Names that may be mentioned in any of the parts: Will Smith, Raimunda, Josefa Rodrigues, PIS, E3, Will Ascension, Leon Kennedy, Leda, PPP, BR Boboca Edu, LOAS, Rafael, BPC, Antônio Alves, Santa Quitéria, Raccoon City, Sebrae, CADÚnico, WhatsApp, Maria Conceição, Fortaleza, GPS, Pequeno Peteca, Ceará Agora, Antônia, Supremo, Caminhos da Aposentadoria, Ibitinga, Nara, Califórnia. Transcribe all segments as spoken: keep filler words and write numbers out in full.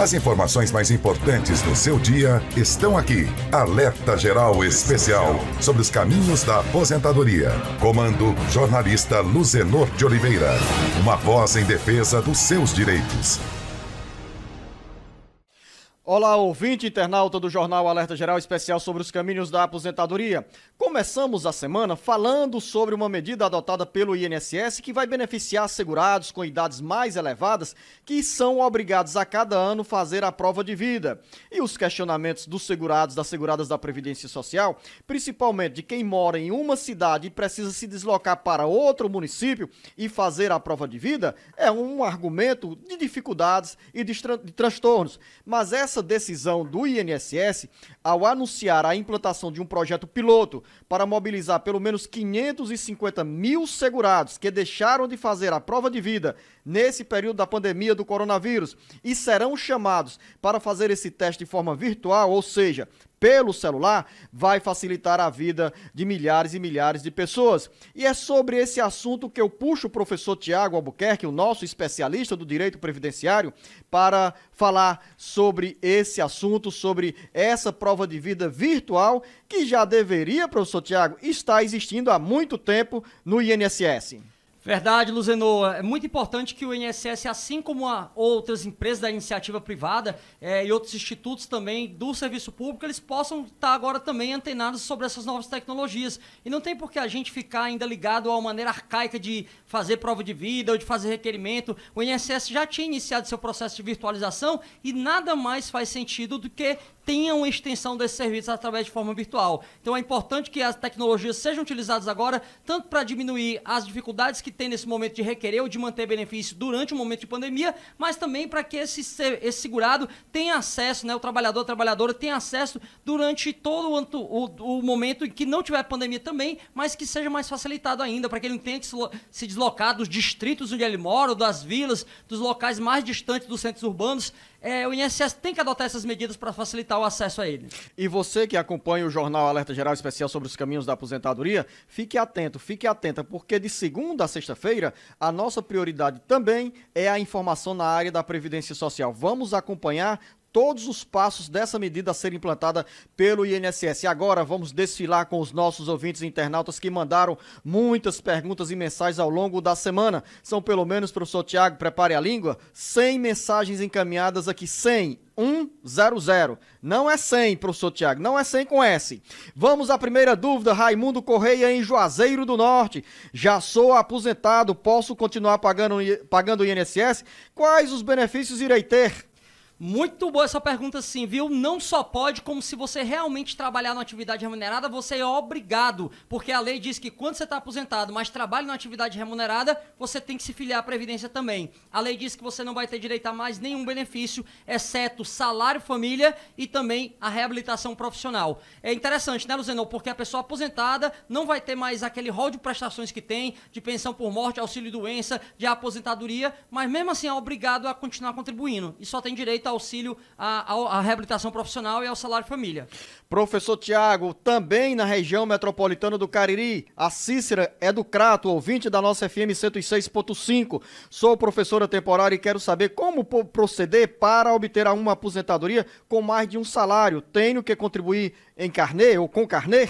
As informações mais importantes do seu dia estão aqui. Alerta Geral Especial sobre os caminhos da aposentadoria. Comando jornalista Luzenor de Oliveira. Uma voz em defesa dos seus direitos. Olá, ouvinte internauta do Jornal Alerta Geral Especial sobre os caminhos da aposentadoria. Começamos a semana falando sobre uma medida adotada pelo I N S S que vai beneficiar segurados com idades mais elevadas que são obrigados a cada ano fazer a prova de vida. E os questionamentos dos segurados, das seguradas da Previdência Social, principalmente de quem mora em uma cidade e precisa se deslocar para outro município e fazer a prova de vida, é um argumento de dificuldades e de transtornos. Mas essa Essa decisão do I N S S, ao anunciar a implantação de um projeto piloto para mobilizar pelo menos quinhentos e cinquenta mil segurados que deixaram de fazer a prova de vida nesse período da pandemia do coronavírus e serão chamados para fazer esse teste de forma virtual, ou seja, pelo celular, vai facilitar a vida de milhares e milhares de pessoas. E é sobre esse assunto que eu puxo o professor Tiago Albuquerque, o nosso especialista do direito previdenciário, para falar sobre esse assunto, sobre essa prova de vida virtual, que já deveria, professor Tiago, estar existindo há muito tempo no I N S S. Verdade, Luzenor. É muito importante que o I N S S, assim como a outras empresas da iniciativa privada é, e outros institutos também do serviço público, eles possam estar agora também antenados sobre essas novas tecnologias. E não tem por que a gente ficar ainda ligado a uma maneira arcaica de fazer prova de vida ou de fazer requerimento. O I N S S já tinha iniciado seu processo de virtualização e nada mais faz sentido do que tenha uma extensão desses serviços através de forma virtual. Então é importante que as tecnologias sejam utilizadas agora, tanto para diminuir as dificuldades que tem nesse momento de requerer ou de manter benefício durante o momento de pandemia, mas também para que esse, esse segurado tenha acesso, né, o trabalhador, a trabalhadora tenha acesso durante todo o, o, o momento em que não tiver pandemia também, mas que seja mais facilitado ainda, para que ele não tenha que se, se deslocar dos distritos onde ele mora, das vilas, dos locais mais distantes dos centros urbanos. É, o I N S S tem que adotar essas medidas para facilitar o acesso a ele. E você que acompanha o Jornal Alerta Geral Especial sobre os caminhos da aposentadoria, fique atento, fique atenta, porque de segunda a sexta-feira, a nossa prioridade também é a informação na área da Previdência Social. Vamos acompanhar todos os passos dessa medida a ser implantada pelo I N S S. E agora vamos desfilar com os nossos ouvintes internautas que mandaram muitas perguntas e mensagens ao longo da semana. São pelo menos, professor Tiago, prepare a língua, cem mensagens encaminhadas aqui, cem. cem. Não é cem, professor Tiago, não é cem com S. Vamos à primeira dúvida, Raimundo Correia em Juazeiro do Norte. Já sou aposentado, posso continuar pagando, pagando o I N S S? Quais os benefícios irei ter? Muito boa essa pergunta sim, viu? Não só pode, como se você realmente trabalhar numa atividade remunerada, você é obrigado, porque a lei diz que quando você está aposentado, mas trabalha numa atividade remunerada, você tem que se filiar à Previdência também. A lei diz que você não vai ter direito a mais nenhum benefício, exceto salário família e também a reabilitação profissional. É interessante, né, Luzenor? Porque a pessoa aposentada não vai ter mais aquele rol de prestações que tem, de pensão por morte, auxílio-doença, de aposentadoria, mas mesmo assim é obrigado a continuar contribuindo e só tem direito a auxílio à, à reabilitação profissional e ao salário família. Professor Tiago, também na região metropolitana do Cariri, a Cícera é do Crato, ouvinte da nossa F M cento e seis ponto cinco. Sou professora temporária e quero saber como proceder para obter uma aposentadoria com mais de um salário. Tenho que contribuir em carnê ou com carnê?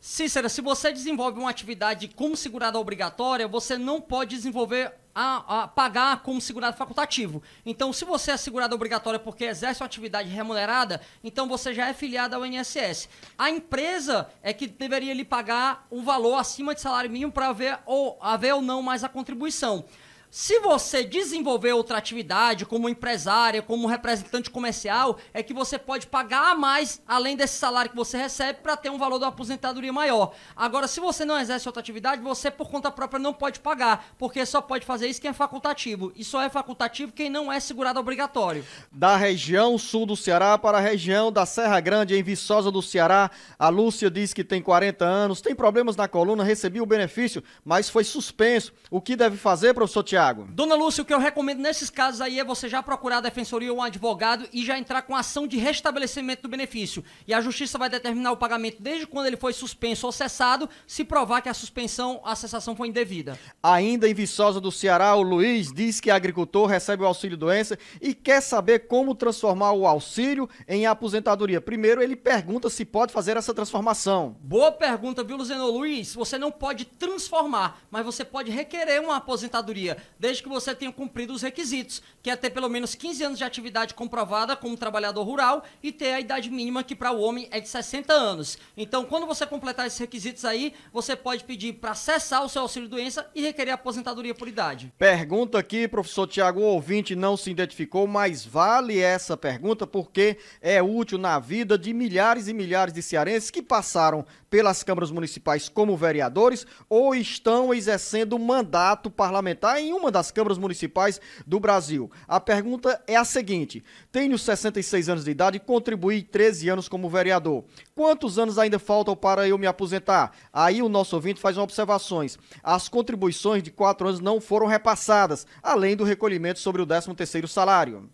Cícera, se você desenvolve uma atividade como segurada obrigatória, você não pode desenvolver A, a pagar como segurado facultativo. Então, se você é segurado obrigatório porque exerce uma atividade remunerada, então você já é filiado ao I N S S. A empresa é que deveria lhe pagar um valor acima de salário mínimo para haver ou, haver ou não mais a contribuição. Se você desenvolver outra atividade, como empresária, como representante comercial, é que você pode pagar a mais, além desse salário que você recebe, para ter um valor da aposentadoria maior. Agora, se você não exerce outra atividade, você, por conta própria, não pode pagar, porque só pode fazer isso quem é facultativo. E só é facultativo quem não é segurado obrigatório. Da região sul do Ceará para a região da Serra Grande, em Viçosa do Ceará, a Lúcia diz que tem quarenta anos, tem problemas na coluna, recebeu o benefício, mas foi suspenso. O que deve fazer, professor Tiago? Tiago? Dona Lúcia, o que eu recomendo nesses casos aí é você já procurar a defensoria ou um advogado e já entrar com ação de restabelecimento do benefício. E a justiça vai determinar o pagamento desde quando ele foi suspenso ou cessado, se provar que a suspensão, a cessação foi indevida. Ainda em Viçosa do Ceará, o Luiz diz que agricultor recebe o auxílio-doença e quer saber como transformar o auxílio em aposentadoria. Primeiro, ele pergunta se pode fazer essa transformação. Boa pergunta, viu, Luzenor? Luiz, você não pode transformar, mas você pode requerer uma aposentadoria, desde que você tenha cumprido os requisitos, que é ter pelo menos quinze anos de atividade comprovada como trabalhador rural e ter a idade mínima, que para o homem é de sessenta anos. Então, quando você completar esses requisitos aí, você pode pedir para cessar o seu auxílio-doença e requerer aposentadoria por idade. Pergunta aqui, professor Tiago, o ouvinte não se identificou, mas vale essa pergunta porque é útil na vida de milhares e milhares de cearenses que passaram pelas câmaras municipais como vereadores ou estão exercendo mandato parlamentar em uma das câmaras municipais do Brasil. A pergunta é a seguinte: tenho sessenta e seis anos de idade e contribuí treze anos como vereador. Quantos anos ainda faltam para eu me aposentar? Aí o nosso ouvinte faz observações. As contribuições de quatro anos não foram repassadas, além do recolhimento sobre o décimo terceiro salário.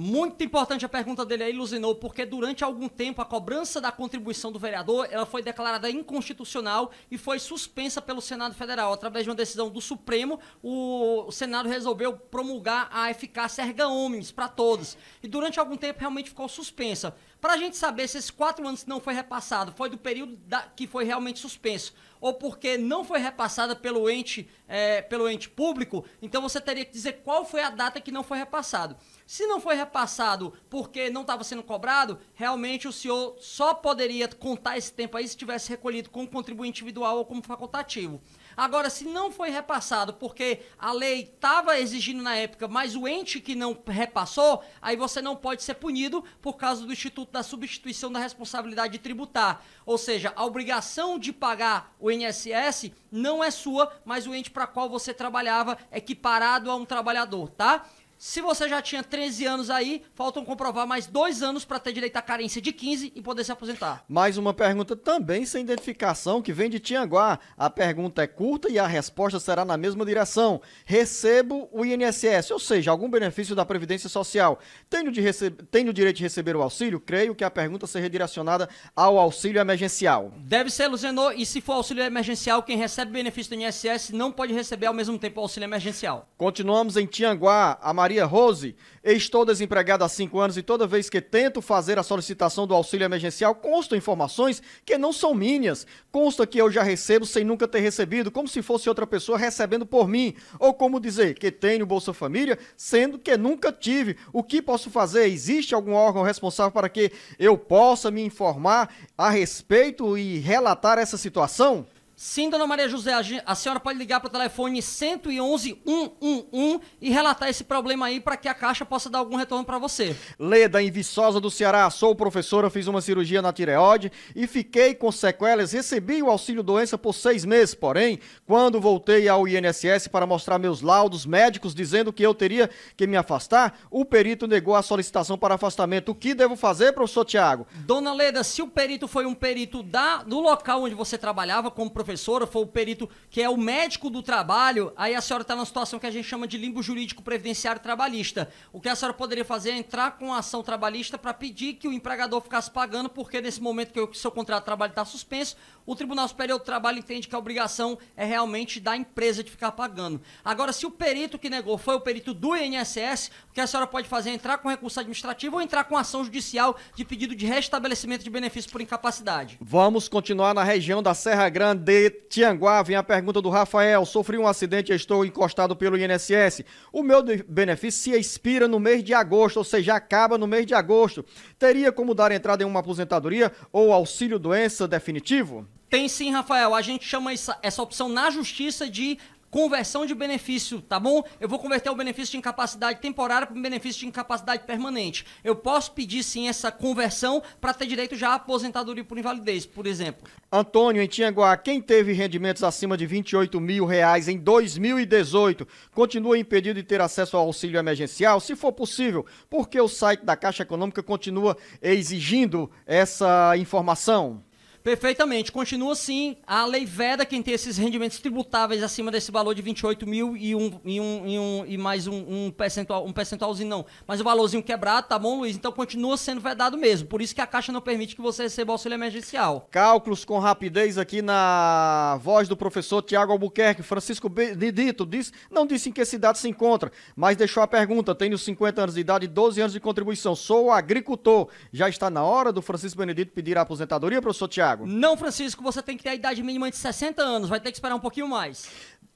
Muito importante a pergunta dele aí, Luzenor, porque durante algum tempo a cobrança da contribuição do vereador, ela foi declarada inconstitucional e foi suspensa pelo Senado Federal. Através de uma decisão do Supremo, o Senado resolveu promulgar a eficácia erga omnes para todos. E durante algum tempo realmente ficou suspensa. Para a gente saber se esses quatro anos que não foi repassado foi do período da, que foi realmente suspenso, ou porque não foi repassada pelo ente, é, pelo ente público, então você teria que dizer qual foi a data que não foi repassado. Se não foi repassado porque não estava sendo cobrado, realmente o senhor só poderia contar esse tempo aí se tivesse recolhido como contribuinte individual ou como facultativo. Agora, se não foi repassado porque a lei estava exigindo na época, mas o ente que não repassou, aí você não pode ser punido por causa do Instituto da Substituição da Responsabilidade de Tributar. Ou seja, a obrigação de pagar o I N S S não é sua, mas o ente para qual você trabalhava é equiparado a um trabalhador, tá? Se você já tinha treze anos aí, faltam comprovar mais dois anos para ter direito à carência de quinze e poder se aposentar. Mais uma pergunta também sem identificação que vem de Tianguá. A pergunta é curta e a resposta será na mesma direção. Recebo o I N S S, ou seja, algum benefício da Previdência Social. Tenho, de rece... Tenho direito de receber o auxílio? Creio que a pergunta seja direcionada ao auxílio emergencial. Deve ser, Luzenor, e se for auxílio emergencial, quem recebe benefício do I N S S não pode receber ao mesmo tempo o auxílio emergencial. Continuamos em Tianguá. A Maria Rose, estou desempregada há cinco anos e toda vez que tento fazer a solicitação do auxílio emergencial, constam informações que não são minhas. Consta que eu já recebo sem nunca ter recebido, como se fosse outra pessoa recebendo por mim. Ou como dizer que tenho Bolsa Família, sendo que nunca tive. O que posso fazer? Existe algum órgão responsável para que eu possa me informar a respeito e relatar essa situação? Sim, dona Maria José, a senhora pode ligar para o telefone cento e onze, cento e onze e relatar esse problema aí para que a Caixa possa dar algum retorno para você. Leda, em Viçosa do Ceará, sou professora, fiz uma cirurgia na tireoide e fiquei com sequelas, recebi o auxílio-doença por seis meses, porém, quando voltei ao I N S S para mostrar meus laudos médicos dizendo que eu teria que me afastar, o perito negou a solicitação para afastamento. O que devo fazer, professor Tiago? Dona Leda, se o perito foi um perito da, do local onde você trabalhava como professor, professora, foi o perito que é o médico do trabalho, aí a senhora está numa situação que a gente chama de limbo jurídico previdenciário trabalhista. O que a senhora poderia fazer é entrar com a ação trabalhista para pedir que o empregador ficasse pagando, porque nesse momento que o seu contrato de trabalho está suspenso, o Tribunal Superior do Trabalho entende que a obrigação é realmente da empresa de ficar pagando. Agora, se o perito que negou foi o perito do I N S S, o que a senhora pode fazer é entrar com recurso administrativo ou entrar com ação judicial de pedido de restabelecimento de benefício por incapacidade. Vamos continuar na região da Serra Grande de Tianguá. Vem a pergunta do Rafael: sofri um acidente e estou encostado pelo I N S S. O meu benefício se expira no mês de agosto, ou seja, acaba no mês de agosto. Teria como dar entrada em uma aposentadoria ou auxílio-doença definitivo? Tem sim, Rafael. A gente chama essa, essa opção na justiça de conversão de benefício, tá bom? Eu vou converter o benefício de incapacidade temporária para o benefício de incapacidade permanente. Eu posso pedir sim essa conversão para ter direito já à aposentadoria por invalidez, por exemplo. Antônio, em Tianguá, quem teve rendimentos acima de vinte e oito mil reais em dois mil e dezoito, continua impedido de ter acesso ao auxílio emergencial, se for possível, porque o site da Caixa Econômica continua exigindo essa informação? Perfeitamente. Continua assim. A Lei veda quem tem esses rendimentos tributáveis acima desse valor de vinte e oito mil e, um, e, um, e, um, e mais um, um percentual, um percentualzinho não, mas o um valorzinho quebrado, tá bom, Luiz? Então continua sendo vedado mesmo. Por isso que a Caixa não permite que você receba auxílio emergencial. Cálculos com rapidez aqui na voz do professor Tiago Albuquerque. Francisco Benedito diz, não disse em que cidade se encontra, mas deixou a pergunta. Tenho cinquenta anos de idade e doze anos de contribuição. Sou agricultor. Já está na hora do Francisco Benedito pedir a aposentadoria, professor Tiago? Não, Francisco, você tem que ter a idade mínima de sessenta anos, vai ter que esperar um pouquinho mais.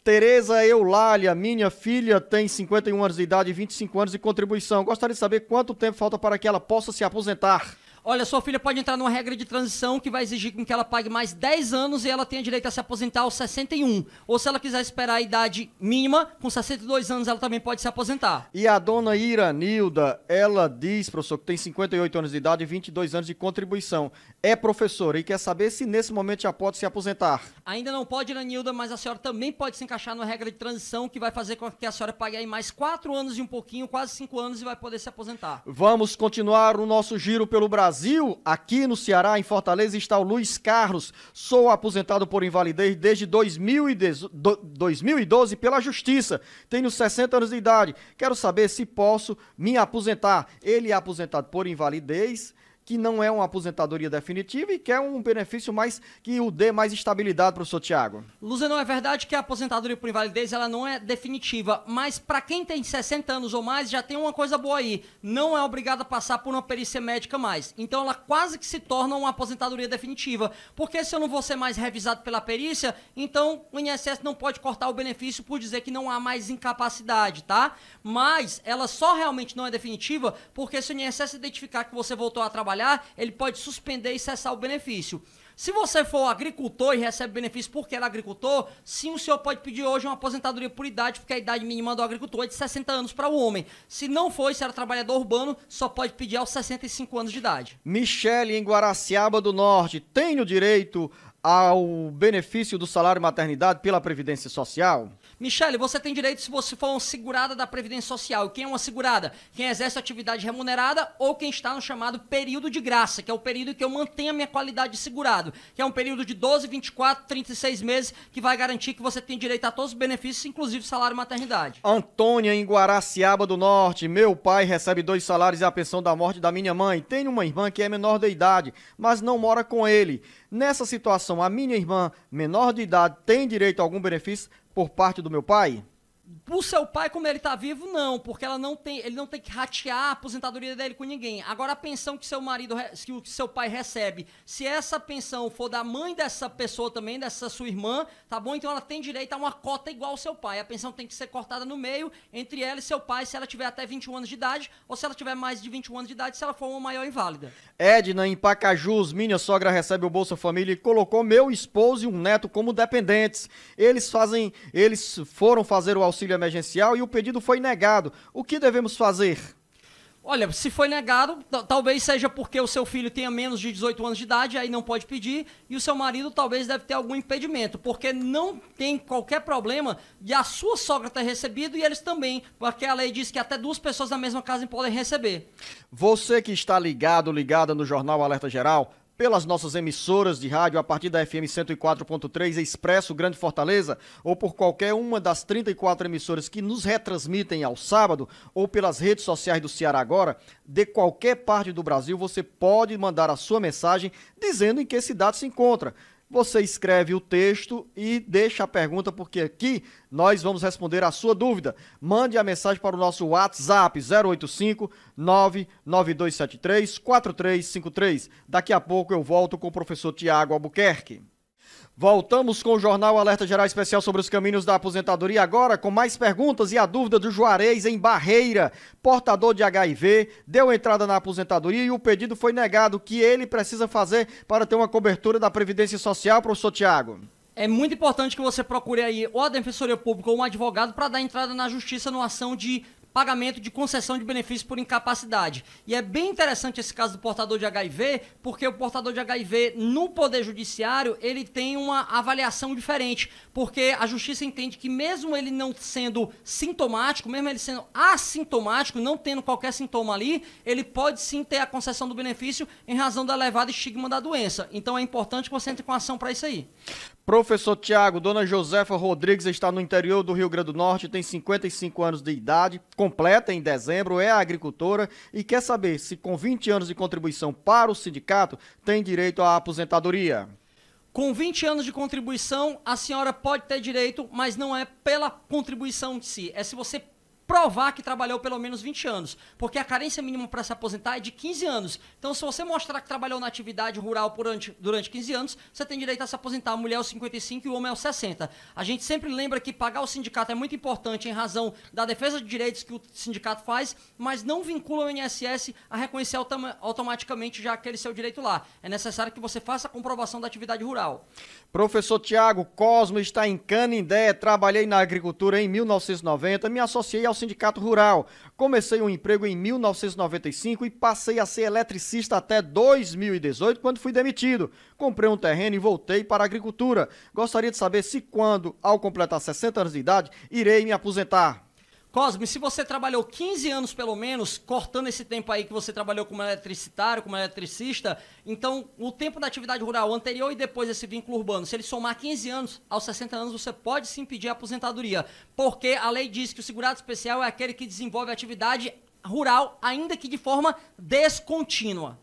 Tereza Eulália, minha filha tem cinquenta e um anos de idade e vinte e cinco anos de contribuição. Gostaria de saber quanto tempo falta para que ela possa se aposentar. Olha, sua filha pode entrar numa regra de transição que vai exigir que ela pague mais dez anos e ela tenha direito a se aposentar aos sessenta e um. Ou se ela quiser esperar a idade mínima, com sessenta e dois anos ela também pode se aposentar. E a dona Ira Nilda, ela diz, professor, que tem cinquenta e oito anos de idade e vinte e dois anos de contribuição. É professora e quer saber se nesse momento já pode se aposentar. Ainda não pode, Ira Nilda, mas a senhora também pode se encaixar numa regra de transição que vai fazer com que a senhora pague aí mais quatro anos e um pouquinho, quase cinco anos e vai poder se aposentar. Vamos continuar o nosso giro pelo Brasil. Brasil, aqui no Ceará, em Fortaleza, está o Luiz Carlos. Sou aposentado por invalidez desde dois mil e doze pela Justiça. Tenho sessenta anos de idade. Quero saber se posso me aposentar. Ele é aposentado por invalidez, que não é uma aposentadoria definitiva e quer um benefício mais que o dê mais estabilidade, professor Tiago. Luzenor, é verdade que a aposentadoria por invalidez ela não é definitiva, mas para quem tem sessenta anos ou mais, já tem uma coisa boa aí, não é obrigado a passar por uma perícia médica mais. Então ela quase que se torna uma aposentadoria definitiva, porque se eu não vou ser mais revisado pela perícia, então o I N S S não pode cortar o benefício por dizer que não há mais incapacidade, tá? Mas ela só realmente não é definitiva porque se o I N S S identificar que você voltou a trabalhar, ele pode suspender e cessar o benefício. Se você for agricultor e recebe benefício porque era agricultor, sim, o senhor pode pedir hoje uma aposentadoria por idade, porque a idade mínima do agricultor é de sessenta anos para o homem. Se não for, se era trabalhador urbano, só pode pedir aos sessenta e cinco anos de idade. Michele, em Guaraciaba do Norte, tem o direito ao benefício do salário maternidade pela Previdência Social? Michele, você tem direito se você for uma segurada da Previdência Social. Quem é uma segurada? Quem exerce atividade remunerada ou quem está no chamado período de graça, que é o período que eu mantenho a minha qualidade de segurado, que é um período de doze, vinte e quatro, trinta e seis meses, que vai garantir que você tem direito a todos os benefícios, inclusive salário maternidade. Antônia, em Guaraciaba do Norte, meu pai recebe dois salários e a pensão da morte da minha mãe. Tenho uma irmã que é menor de idade, mas não mora com ele. Nessa situação, a minha irmã menor de idade tem direito a algum benefício por parte do meu pai? O seu pai, como ele está vivo, não, porque ela não tem, ele não tem que ratear a aposentadoria dele com ninguém. Agora, a pensão que seu marido, que o seu pai recebe, se essa pensão for da mãe dessa pessoa também, dessa sua irmã, tá bom? Então ela tem direito a uma cota igual ao seu pai. A pensão tem que ser cortada no meio entre ela e seu pai, se ela tiver até vinte e um anos de idade, ou se ela tiver mais de vinte e um anos de idade, se ela for uma maior inválida. Edna, em Pacajus, minha sogra recebe o Bolsa Família e colocou meu esposo e um neto como dependentes. Eles fazem, eles foram fazer o auxílio emergencial e o pedido foi negado. O que devemos fazer? Olha, se foi negado, talvez seja porque o seu filho tenha menos de dezoito anos de idade, aí não pode pedir, e o seu marido talvez deve ter algum impedimento, porque não tem qualquer problema de a sua sogra ter recebido e eles também, porque a lei diz que até duas pessoas da mesma casa podem receber. Você que está ligado, ligada no Jornal Alerta Geral, pelas nossas emissoras de rádio a partir da F M cento e quatro ponto três Expresso Grande Fortaleza ou por qualquer uma das trinta e quatro emissoras que nos retransmitem ao sábado ou pelas redes sociais do Ceará Agora, de qualquer parte do Brasil você pode mandar a sua mensagem dizendo em que cidade se encontra. Você escreve o texto e deixa a pergunta, porque aqui nós vamos responder a sua dúvida. Mande a mensagem para o nosso WhatsApp, zero oito cinco, nove nove dois sete três, quatro três cinco três. Daqui a pouco eu volto com o professor Tiago Albuquerque. Voltamos com o Jornal Alerta Geral Especial sobre os caminhos da aposentadoria agora, com mais perguntas e a dúvida do Juarez em Barreira, portador de H I V, deu entrada na aposentadoria e o pedido foi negado. O que ele precisa fazer para ter uma cobertura da Previdência Social, professor Tiago? É muito importante que você procure aí ou a Defensoria Pública ou um advogado para dar entrada na Justiça numa ação de pagamento de concessão de benefício por incapacidade. E é bem interessante esse caso do portador de H I V, porque o portador de H I V no Poder Judiciário, ele tem uma avaliação diferente, porque a Justiça entende que mesmo ele não sendo sintomático, mesmo ele sendo assintomático, não tendo qualquer sintoma ali, ele pode sim ter a concessão do benefício em razão da elevada estigma da doença. Então é importante que você entre com ação para isso aí. Professor Tiago, dona Josefa Rodrigues está no interior do Rio Grande do Norte, tem cinquenta e cinco anos de idade, completa em dezembro, é agricultora e quer saber se com vinte anos de contribuição para o sindicato tem direito à aposentadoria. Com vinte anos de contribuição, a senhora pode ter direito, mas não é pela contribuição de si, é se você provar que trabalhou pelo menos vinte anos, porque a carência mínima para se aposentar é de quinze anos. Então, se você mostrar que trabalhou na atividade rural durante, durante quinze anos, você tem direito a se aposentar. A mulher aos cinquenta e cinco e o homem aos sessenta. A gente sempre lembra que pagar o sindicato é muito importante em razão da defesa de direitos que o sindicato faz, mas não vincula o I N S S a reconhecer autom- automaticamente já aquele seu direito lá. É necessário que você faça a comprovação da atividade rural. Professor Tiago, Cosme está em Canindé, trabalhei na agricultura em mil novecentos e noventa, me associei ao Sindicato Rural. Comecei um emprego em mil novecentos e noventa e cinco e passei a ser eletricista até dois mil e dezoito, quando fui demitido. Comprei um terreno e voltei para a agricultura. Gostaria de saber se quando, ao completar sessenta anos de idade, irei me aposentar. Cosme, se você trabalhou quinze anos pelo menos, cortando esse tempo aí que você trabalhou como eletricitário, como eletricista, então o tempo da atividade rural anterior e depois desse vínculo urbano, se ele somar quinze anos, aos sessenta anos você pode sim pedir a aposentadoria, porque a lei diz que o segurado especial é aquele que desenvolve a atividade rural, ainda que de forma descontínua.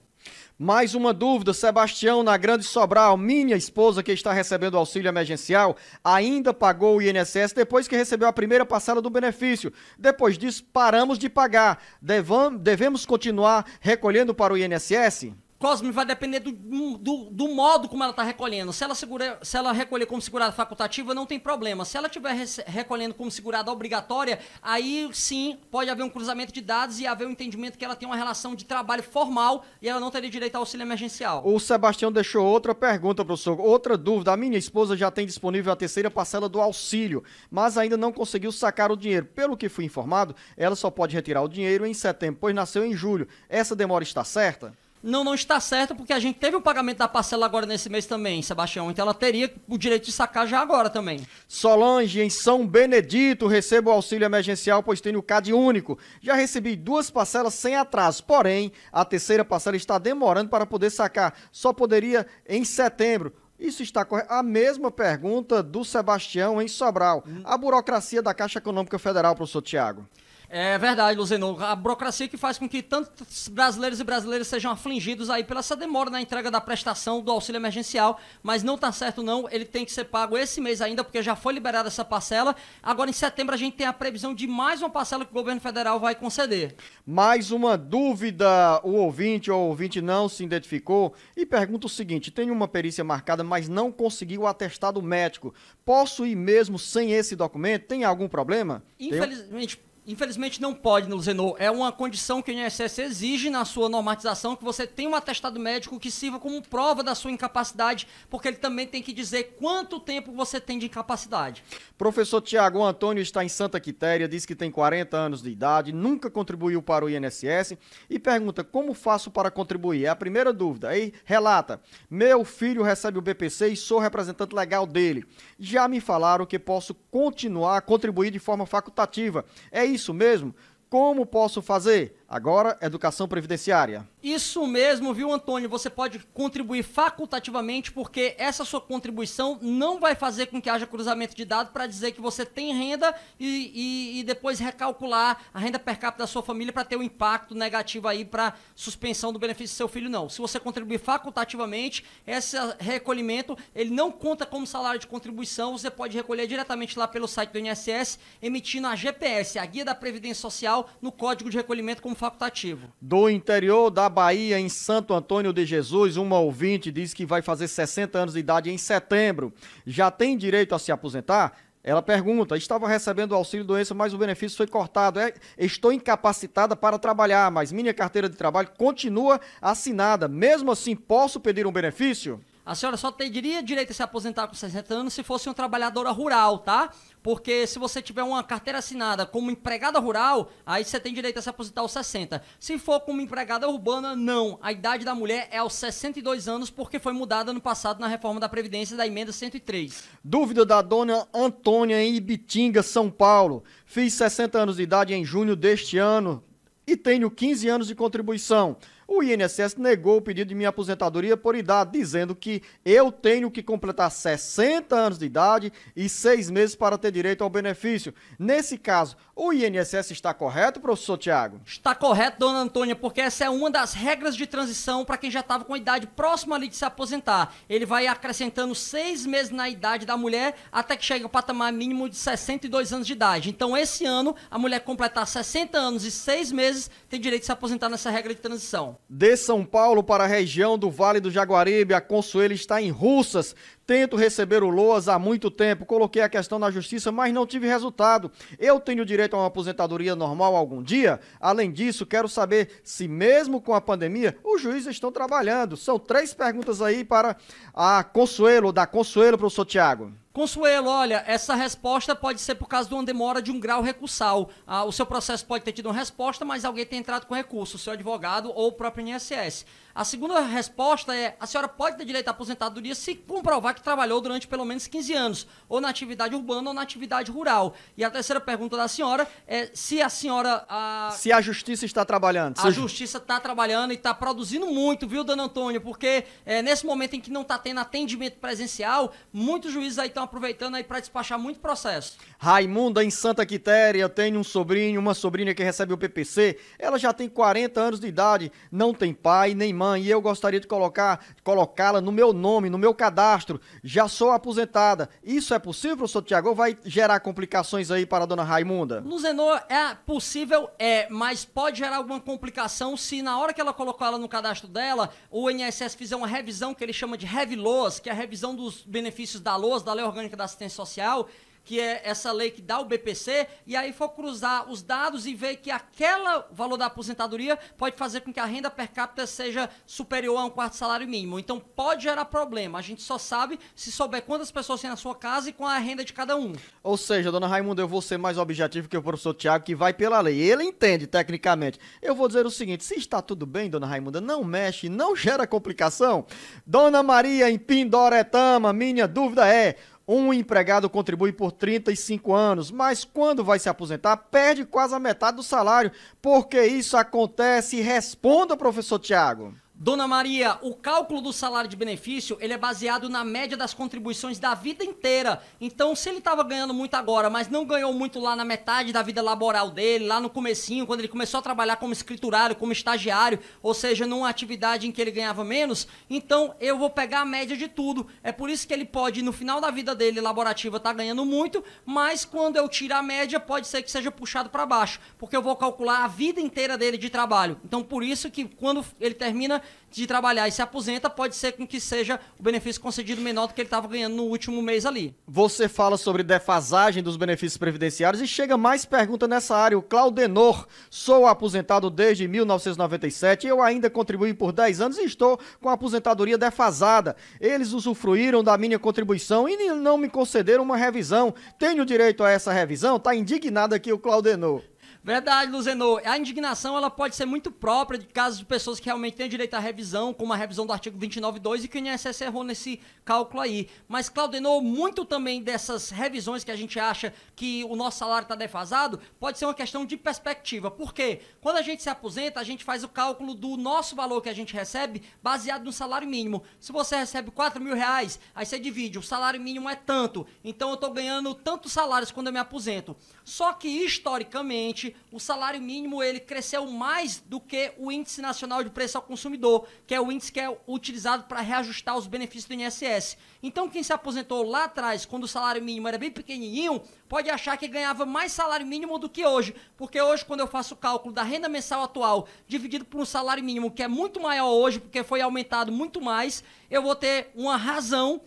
Mais uma dúvida, Sebastião, na Grande Sobral, minha esposa que está recebendo auxílio emergencial, ainda pagou o I N S S depois que recebeu a primeira parcela do benefício. Depois disso, paramos de pagar. Devemos continuar recolhendo para o I N S S? Cosme, vai depender do, do, do modo como ela está recolhendo. Se ela, segura, se ela recolher como segurada facultativa, não tem problema. Se ela estiver recolhendo como segurada obrigatória, aí sim pode haver um cruzamento de dados e haver um entendimento que ela tem uma relação de trabalho formal e ela não teria direito ao auxílio emergencial. O Sebastião deixou outra pergunta, professor. Outra dúvida. A minha esposa já tem disponível a terceira parcela do auxílio, mas ainda não conseguiu sacar o dinheiro. Pelo que fui informado, ela só pode retirar o dinheiro em setembro, pois nasceu em julho. Essa demora está certa? Não, não está certo, porque a gente teve o pagamento da parcela agora nesse mês também, Sebastião. Então ela teria o direito de sacar já agora também. Solange, em São Benedito, recebo o auxílio emergencial, pois tenho o C A D único. Já recebi duas parcelas sem atraso, porém, a terceira parcela está demorando para poder sacar. Só poderia em setembro. Isso está correto. A mesma pergunta do Sebastião em Sobral. A burocracia da Caixa Econômica Federal, professor Tiago. É verdade, Luzenor. A burocracia que faz com que tantos brasileiros e brasileiras sejam afligidos aí pela essa demora na entrega da prestação do auxílio emergencial, mas não tá certo não, ele tem que ser pago esse mês ainda, porque já foi liberada essa parcela. Agora em setembro a gente tem a previsão de mais uma parcela que o governo federal vai conceder. Mais uma dúvida, o ouvinte ou ouvinte não se identificou e pergunta o seguinte: tenho uma perícia marcada, mas não consegui o atestado médico. Posso ir mesmo sem esse documento? Tem algum problema? Infelizmente... Infelizmente não pode, Luzenor. É uma condição que o I N S S exige na sua normatização, que você tenha um atestado médico que sirva como prova da sua incapacidade, porque ele também tem que dizer quanto tempo você tem de incapacidade. Professor Tiago, Antônio está em Santa Quitéria, diz que tem quarenta anos de idade, nunca contribuiu para o I N S S e pergunta: como faço para contribuir? É a primeira dúvida. Aí relata: meu filho recebe o B P C e sou representante legal dele. Já me falaram que posso continuar a contribuir de forma facultativa. É isso. Isso mesmo? Como posso fazer? Agora, educação previdenciária. Isso mesmo, viu, Antônio? Você pode contribuir facultativamente, porque essa sua contribuição não vai fazer com que haja cruzamento de dados para dizer que você tem renda e, e, e depois recalcular a renda per capita da sua família para ter um impacto negativo aí para suspensão do benefício do seu filho, não. Se você contribuir facultativamente, esse recolhimento, ele não conta como salário de contribuição, você pode recolher diretamente lá pelo site do I N S S, emitindo a G P S, a Guia da Previdência Social, no Código de Recolhimento como facultativo. Do interior da Bahia, em Santo Antônio de Jesus, uma ouvinte diz que vai fazer sessenta anos de idade em setembro. Já tem direito a se aposentar? Ela pergunta: estava recebendo o auxílio doença, mas o benefício foi cortado. É, estou incapacitada para trabalhar, mas minha carteira de trabalho continua assinada. Mesmo assim, posso pedir um benefício? A senhora só teria direito a se aposentar com sessenta anos se fosse uma trabalhadora rural, tá? Porque se você tiver uma carteira assinada como empregada rural, aí você tem direito a se aposentar aos sessenta. Se for como empregada urbana, não. A idade da mulher é aos sessenta e dois anos, porque foi mudada no passado na reforma da Previdência da Emenda cento e três. Dúvida da dona Antônia em Ibitinga, São Paulo. Fiz sessenta anos de idade em junho deste ano e tenho quinze anos de contribuição. O I N S S negou o pedido de minha aposentadoria por idade, dizendo que eu tenho que completar sessenta anos de idade e seis meses para ter direito ao benefício. Nesse caso, o I N S S está correto, professor Tiago? Está correto, dona Antônia, porque essa é uma das regras de transição para quem já estava com a idade próxima ali de se aposentar. Ele vai acrescentando seis meses na idade da mulher até que chegue ao patamar mínimo de sessenta e dois anos de idade. Então, esse ano, a mulher completar sessenta anos e seis meses tem direito de se aposentar nessa regra de transição. De São Paulo para a região do Vale do Jaguaribe, a Consuelo está em Russas. Tento receber o LOAS há muito tempo, coloquei a questão na justiça, mas não tive resultado. Eu tenho direito a uma aposentadoria normal algum dia? Além disso, quero saber se mesmo com a pandemia, os juízes estão trabalhando. São três perguntas aí para a Consuelo, da Consuelo, professor Tiago. Consuelo, olha, essa resposta pode ser por causa de uma demora de um grau recursal. Ah, o seu processo pode ter tido uma resposta, mas alguém tem entrado com recurso, o seu advogado ou o próprio I N S S. A segunda resposta é, a senhora pode ter direito à aposentadoria se comprovar que trabalhou durante pelo menos quinze anos, ou na atividade urbana ou na atividade rural. E a terceira pergunta da senhora é se a senhora... A... Se a justiça está trabalhando. A justiça está trabalhando e está produzindo muito, viu, dona Antônia? Porque é, nesse momento em que não está tendo atendimento presencial, muitos juízes aí estão aproveitando aí para despachar muito processo. Raimunda, em Santa Quitéria, tem um sobrinho, uma sobrinha que recebe o B P C. Ela já tem quarenta anos de idade, não tem pai nem mãe, e eu gostaria de colocar, colocá-la no meu nome, no meu cadastro. Já sou aposentada. Isso é possível, professor Tiago? Vai gerar complicações aí para a dona Raimunda? Luzenor, é possível, é, mas pode gerar alguma complicação se na hora que ela colocou ela no cadastro dela, o I N S S fizer uma revisão que ele chama de RevLOAS, que é a revisão dos benefícios da LOAS, da Lei Orgânica da Assistência Social, que é essa lei que dá o B P C, e aí for cruzar os dados e ver que aquele valor da aposentadoria pode fazer com que a renda per capita seja superior a um quarto salário mínimo. Então pode gerar problema. A gente só sabe se souber quantas pessoas tem na sua casa e qual é a renda de cada um. Ou seja, dona Raimunda, eu vou ser mais objetivo que o professor Tiago, que vai pela lei. Ele entende tecnicamente. Eu vou dizer o seguinte, se está tudo bem, dona Raimunda, não mexe, não gera complicação. Dona Maria, em Pindoretama, minha dúvida é... Um empregado contribui por trinta e cinco anos, mas quando vai se aposentar, perde quase a metade do salário. Por que isso acontece? Responda, professor Tiago. Dona Maria, o cálculo do salário de benefício, ele é baseado na média das contribuições da vida inteira. Então, se ele estava ganhando muito agora, mas não ganhou muito lá na metade da vida laboral dele, lá no comecinho, quando ele começou a trabalhar como escriturário, como estagiário, ou seja, numa atividade em que ele ganhava menos, então eu vou pegar a média de tudo. É por isso que ele pode, no final da vida dele, laborativa, tá ganhando muito, mas quando eu tirar a média, pode ser que seja puxado para baixo, porque eu vou calcular a vida inteira dele de trabalho. Então, por isso que quando ele termina de trabalhar e se aposenta, pode ser com que seja o benefício concedido menor do que ele estava ganhando no último mês ali. Você fala sobre defasagem dos benefícios previdenciários e chega mais pergunta nessa área. O Claudenor, sou aposentado desde mil novecentos e noventa e sete, eu ainda contribuí por dez anos e estou com a aposentadoria defasada. Eles usufruíram da minha contribuição e não me concederam uma revisão. Tenho direito a essa revisão? Está indignado aqui o Claudenor. Verdade, Luzenor. A indignação ela pode ser muito própria de casos de pessoas que realmente têm direito à revisão, como a revisão do artigo vinte e nove ponto dois, e que o I N S S errou nesse cálculo aí. Mas, Claudenor, muito também dessas revisões que a gente acha que o nosso salário está defasado, pode ser uma questão de perspectiva. Por quê? Quando a gente se aposenta, a gente faz o cálculo do nosso valor que a gente recebe baseado no salário mínimo. Se você recebe quatro mil reais, aí você divide, o salário mínimo é tanto. Então, eu estou ganhando tantos salários quando eu me aposento. Só que, historicamente, o salário mínimo ele cresceu mais do que o Índice Nacional de Preço ao Consumidor, que é o índice que é utilizado para reajustar os benefícios do I N S S. Então, quem se aposentou lá atrás, quando o salário mínimo era bem pequenininho, pode achar que ganhava mais salário mínimo do que hoje, porque hoje, quando eu faço o cálculo da renda mensal atual dividido por um salário mínimo que é muito maior hoje, porque foi aumentado muito mais, eu vou ter uma razão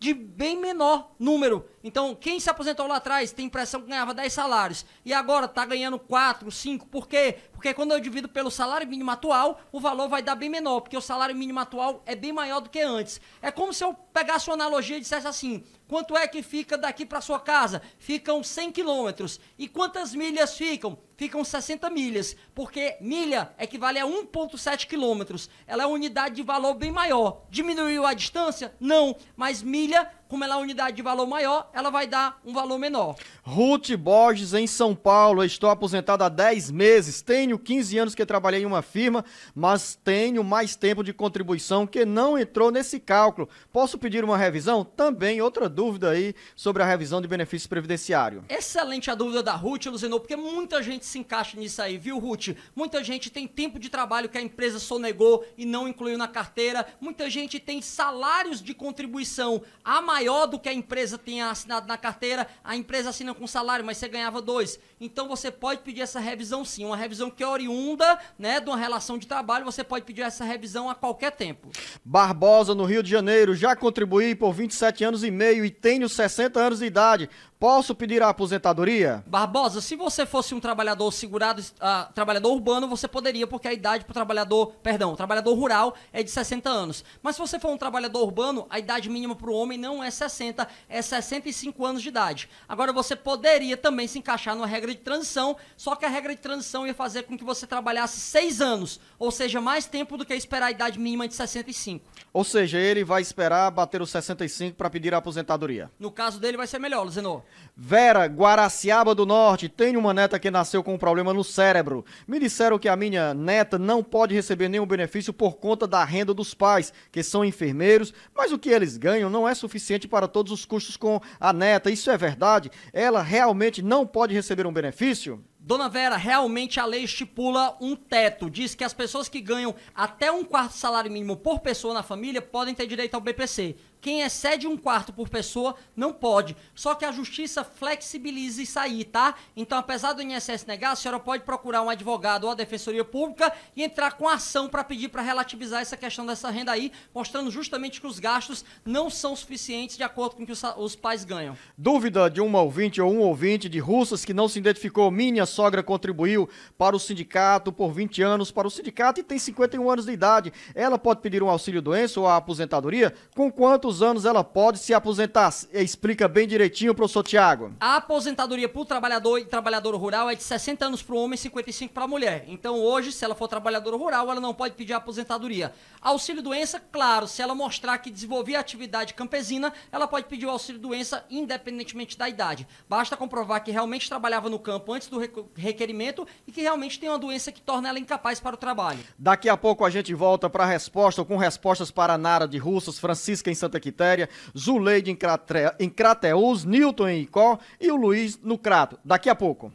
de bem menor número. Então, quem se aposentou lá atrás tem impressão que ganhava dez salários e agora está ganhando quatro, cinco, por quê? Porque quando eu divido pelo salário mínimo atual, o valor vai dar bem menor, porque o salário mínimo atual é bem maior do que antes. É como se eu pegasse uma analogia e dissesse assim, quanto é que fica daqui para sua casa? Ficam cem quilômetros. E quantas milhas ficam? Ficam sessenta milhas, porque milha equivale a um ponto sete quilômetros. Ela é uma unidade de valor bem maior. Diminuiu a distância? Não, mas milha, como ela é uma unidade de valor maior, ela vai dar um valor menor. Ruth Borges, em São Paulo, estou aposentada há dez meses, tenho quinze anos que trabalhei em uma firma, mas tenho mais tempo de contribuição que não entrou nesse cálculo. Posso pedir uma revisão? Também outra dúvida aí sobre a revisão de benefício previdenciário. Excelente a dúvida da Ruth, Luzenor, porque muita gente se encaixa nisso aí, viu, Ruth? Muita gente tem tempo de trabalho que a empresa sonegou e não incluiu na carteira, muita gente tem salários de contribuição a maior do que a empresa tenha assinado na carteira, a empresa assina com salário, mas você ganhava dois, então você pode pedir essa revisão sim, uma revisão que é oriunda, né, de uma relação de trabalho, você pode pedir essa revisão a qualquer tempo. Barbosa, no Rio de Janeiro, já contribuí por vinte e sete anos e meio e tenho sessenta anos de idade, posso pedir a aposentadoria? Barbosa, se você fosse um trabalhador segurado, uh, trabalhador urbano, você poderia, porque a idade para o trabalhador, perdão, trabalhador rural é de sessenta anos. Mas se você for um trabalhador urbano, a idade mínima para o homem não é sessenta, é sessenta e cinco anos de idade. Agora, você poderia também se encaixar numa regra de transição, só que a regra de transição ia fazer com que você trabalhasse seis anos, ou seja, mais tempo do que esperar a idade mínima de sessenta e cinco. Ou seja, ele vai esperar bater os sessenta e cinco para pedir a aposentadoria. No caso dele, vai ser melhor, Luzenor. Vera, Guaraciaba do Norte, tem uma neta que nasceu com um problema no cérebro. Me disseram que a minha neta não pode receber nenhum benefício por conta da renda dos pais, que são enfermeiros, mas o que eles ganham não é suficiente para todos os custos com a neta. Isso é verdade? Ela realmente não pode receber um benefício? Dona Vera, realmente a lei estipula um teto, diz que as pessoas que ganham até um quarto salário mínimo por pessoa na família podem ter direito ao B P C. Quem excede um quarto por pessoa não pode, só que a justiça flexibiliza isso aí, tá? Então, apesar do I N S S negar, a senhora pode procurar um advogado ou a defensoria pública e entrar com ação para pedir para relativizar essa questão dessa renda aí, mostrando justamente que os gastos não são suficientes de acordo com o que os pais ganham. Dúvida de uma ouvinte ou um ouvinte de Russas que não se identificou. Minha sogra contribuiu para o sindicato por vinte anos, para o sindicato, e tem cinquenta e um anos de idade. Ela pode pedir um auxílio-doença ou a aposentadoria? Com quantos anos ela pode se aposentar? Explica bem direitinho, professor Tiago. A aposentadoria para o trabalhador e trabalhador rural é de sessenta anos para o homem e cinquenta e cinco para a mulher. Então hoje, se ela for trabalhadora rural, ela não pode pedir a aposentadoria. Auxílio-doença, claro, se ela mostrar que desenvolvia atividade campesina, ela pode pedir o auxílio-doença independentemente da idade. Basta comprovar que realmente trabalhava no campo antes do recurso requerimento e que realmente tem uma doença que torna ela incapaz para o trabalho. Daqui a pouco a gente volta para a resposta, com respostas para Nara de Russas, Francisca em Santa Quitéria, Zuleide em, Crate... em Crateús, Newton em Icó e o Luiz no Crato. Daqui a pouco.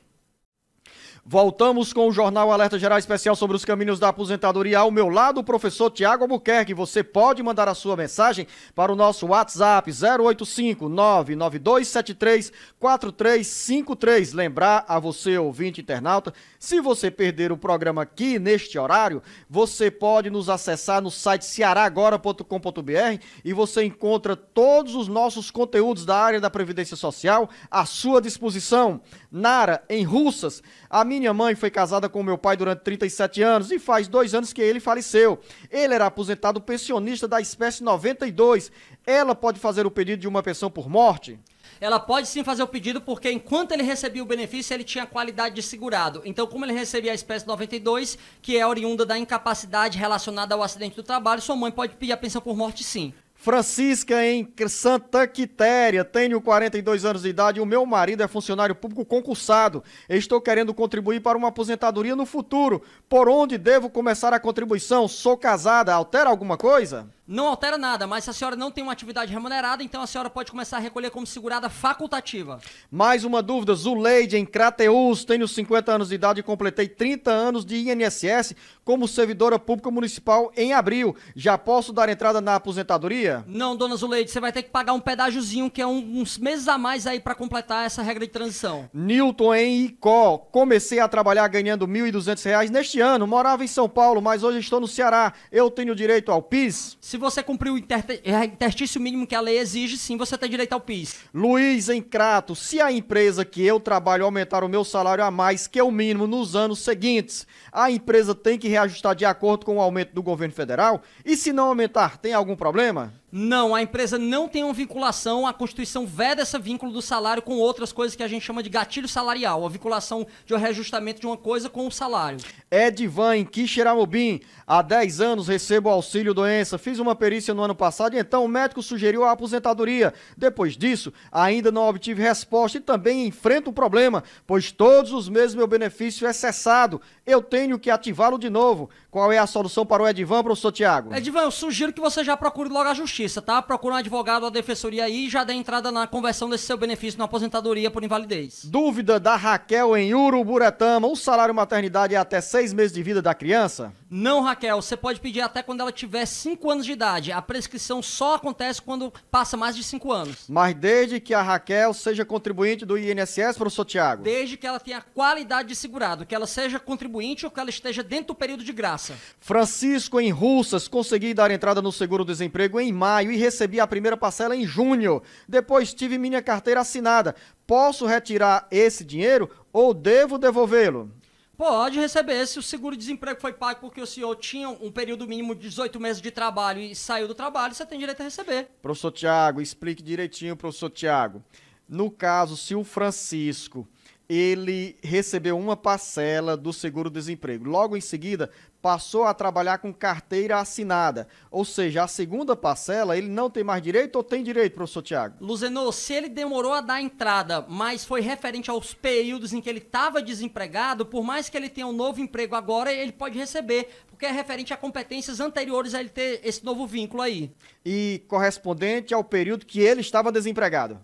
Voltamos com o Jornal Alerta Geral Especial sobre os caminhos da aposentadoria. Ao meu lado, o professor Tiago Albuquerque. Você pode mandar a sua mensagem para o nosso WhatsApp zero oito cinco, nove nove dois sete três, quatro três cinco três. Lembrar a você, ouvinte internauta, se você perder o programa aqui neste horário, você pode nos acessar no site ceará agora ponto com ponto br e você encontra todos os nossos conteúdos da área da Previdência Social à sua disposição. Nara, em Russas. A minha mãe foi casada com meu pai durante trinta e sete anos e faz dois anos que ele faleceu. Ele era aposentado pensionista da espécie noventa e dois. Ela pode fazer o pedido de uma pensão por morte? Ela pode sim fazer o pedido, porque enquanto ele recebia o benefício, ele tinha a qualidade de segurado. Então, como ele recebia a espécie noventa e dois, que é oriunda da incapacidade relacionada ao acidente do trabalho, sua mãe pode pedir a pensão por morte sim. Francisca, em Santa Quitéria, tenho quarenta e dois anos de idade e o meu marido é funcionário público concursado. Estou querendo contribuir para uma aposentadoria no futuro. Por onde devo começar a contribuição? Sou casada, altera alguma coisa? Não altera nada, mas se a senhora não tem uma atividade remunerada, então a senhora pode começar a recolher como segurada facultativa. Mais uma dúvida, Zuleide, em Crateús, tenho cinquenta anos de idade e completei trinta anos de I N S S como servidora pública municipal em abril. Já posso dar entrada na aposentadoria? Não, dona Zuleide, você vai ter que pagar um pedágiozinho, que é um, uns meses a mais aí para completar essa regra de transição. Newton, em Icó, comecei a trabalhar ganhando mil e duzentos reais neste ano, morava em São Paulo, mas hoje estou no Ceará. Eu tenho direito ao P I S? Se Se você cumprir o interstício mínimo que a lei exige, sim, você tem direito ao P I S. Luiz, em Crato, se a empresa que eu trabalho aumentar o meu salário a mais que o mínimo nos anos seguintes, a empresa tem que reajustar de acordo com o aumento do governo federal? E se não aumentar, tem algum problema? Não, a empresa não tem uma vinculação, a Constituição veda esse vínculo do salário com outras coisas que a gente chama de gatilho salarial, a vinculação de um reajustamento de uma coisa com o salário. Edvan, em Quixeramobim, há dez anos recebo auxílio doença, fiz uma perícia no ano passado e então o médico sugeriu a aposentadoria. Depois disso, ainda não obtive resposta e também enfrento o problema, pois todos os meses meu benefício é cessado, eu tenho que ativá-lo de novo. Qual é a solução para o Edvan, professor Tiago? Edvan, eu sugiro que você já procure logo a justiça. Tá? Procura um advogado da defensoria aí e já dá entrada na conversão desse seu benefício na aposentadoria por invalidez. Dúvida da Raquel em Uruburetama, o salário maternidade é até seis meses de vida da criança? Não, Raquel, você pode pedir até quando ela tiver cinco anos de idade. A prescrição só acontece quando passa mais de cinco anos. Mas desde que a Raquel seja contribuinte do I N S S, professor Tiago? Desde que ela tenha qualidade de segurado, que ela seja contribuinte ou que ela esteja dentro do período de graça. Francisco em Russas, consegui dar entrada no seguro-desemprego em maio e recebi a primeira parcela em junho. Depois tive minha carteira assinada. Posso retirar esse dinheiro ou devo devolvê-lo? Pode receber, se o seguro-desemprego foi pago porque o senhor tinha um período mínimo de dezoito meses de trabalho e saiu do trabalho, você tem direito a receber. Professor Tiago, explique direitinho, professor Tiago. No caso, se o Francisco, ele recebeu uma parcela do seguro-desemprego, logo em seguida passou a trabalhar com carteira assinada, ou seja, a segunda parcela ele não tem mais direito ou tem direito, professor Tiago? Luzenor, se ele demorou a dar entrada, mas foi referente aos períodos em que ele estava desempregado, por mais que ele tenha um novo emprego agora, ele pode receber, porque é referente a competências anteriores a ele ter esse novo vínculo aí. E correspondente ao período que ele estava desempregado?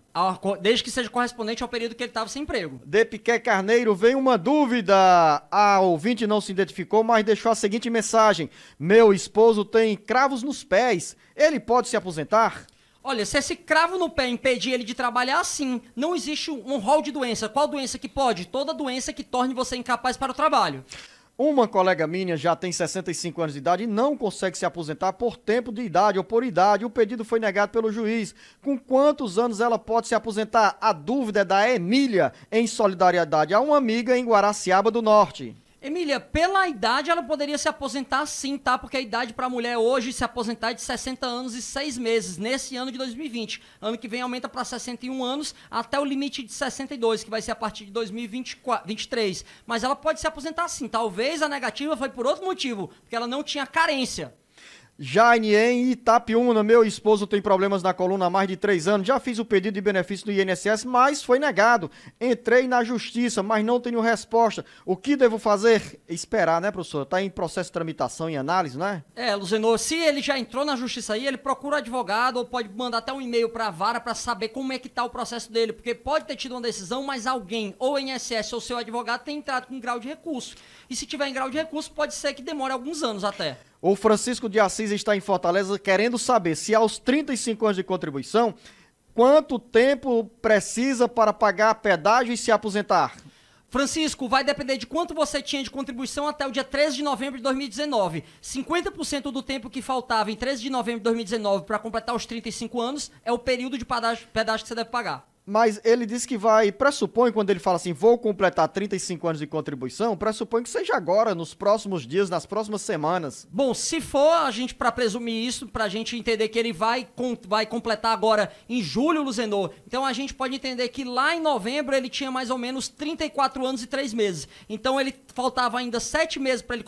Desde que seja correspondente ao período que ele estava sem emprego. De Piquet Carneiro, vem uma dúvida, a ouvinte não se identificou, mas deixou a seguinte mensagem: meu esposo tem cravos nos pés, ele pode se aposentar? Olha, se esse cravo no pé impedir ele de trabalhar, sim. Não existe um rol de doença. Qual doença que pode? Toda doença que torne você incapaz para o trabalho. Uma colega minha já tem sessenta e cinco anos de idade e não consegue se aposentar por tempo de idade ou por idade. O pedido foi negado pelo juiz. Com quantos anos ela pode se aposentar? A dúvida é da Emília, em solidariedade a uma amiga em Guaraciaba do Norte. Emília, pela idade ela poderia se aposentar sim, tá? Porque a idade para a mulher hoje se aposentar é de sessenta anos e seis meses, nesse ano de dois mil e vinte. Ano que vem aumenta para sessenta e um anos, até o limite de sessenta e dois, que vai ser a partir de dois mil e vinte e três. Mas ela pode se aposentar sim. Talvez a negativa foi por outro motivo, porque ela não tinha carência. Jaine em Itapiúna, meu esposo tem problemas na coluna há mais de três anos, já fiz o pedido de benefício no I N S S, mas foi negado, entrei na justiça, mas não tenho resposta, o que devo fazer? Esperar, né, professor? Está em processo de tramitação e análise, né? É, Luzenor, se ele já entrou na justiça aí, ele procura advogado ou pode mandar até um e-mail para a vara para saber como é que está o processo dele, porque pode ter tido uma decisão, mas alguém, ou o I N S S ou seu advogado, tem entrado com grau de recurso, e se tiver em grau de recurso, pode ser que demore alguns anos até. O Francisco de Assis está em Fortaleza querendo saber se aos trinta e cinco anos de contribuição, quanto tempo precisa para pagar pedágio e se aposentar? Francisco, vai depender de quanto você tinha de contribuição até o dia treze de novembro de dois mil e dezenove. cinquenta por cento do tempo que faltava em treze de novembro de dois mil e dezenove para completar os trinta e cinco anos é o período de pedágio, pedágio que você deve pagar. Mas ele diz que vai, pressupõe, quando ele fala assim, vou completar trinta e cinco anos de contribuição, pressupõe que seja agora, nos próximos dias, nas próximas semanas. Bom, se for, a gente, para presumir isso, pra gente entender que ele vai, com, vai completar agora em julho, Luzenor, então a gente pode entender que lá em novembro ele tinha mais ou menos trinta e quatro anos e três meses. Então ele faltava ainda sete meses para ele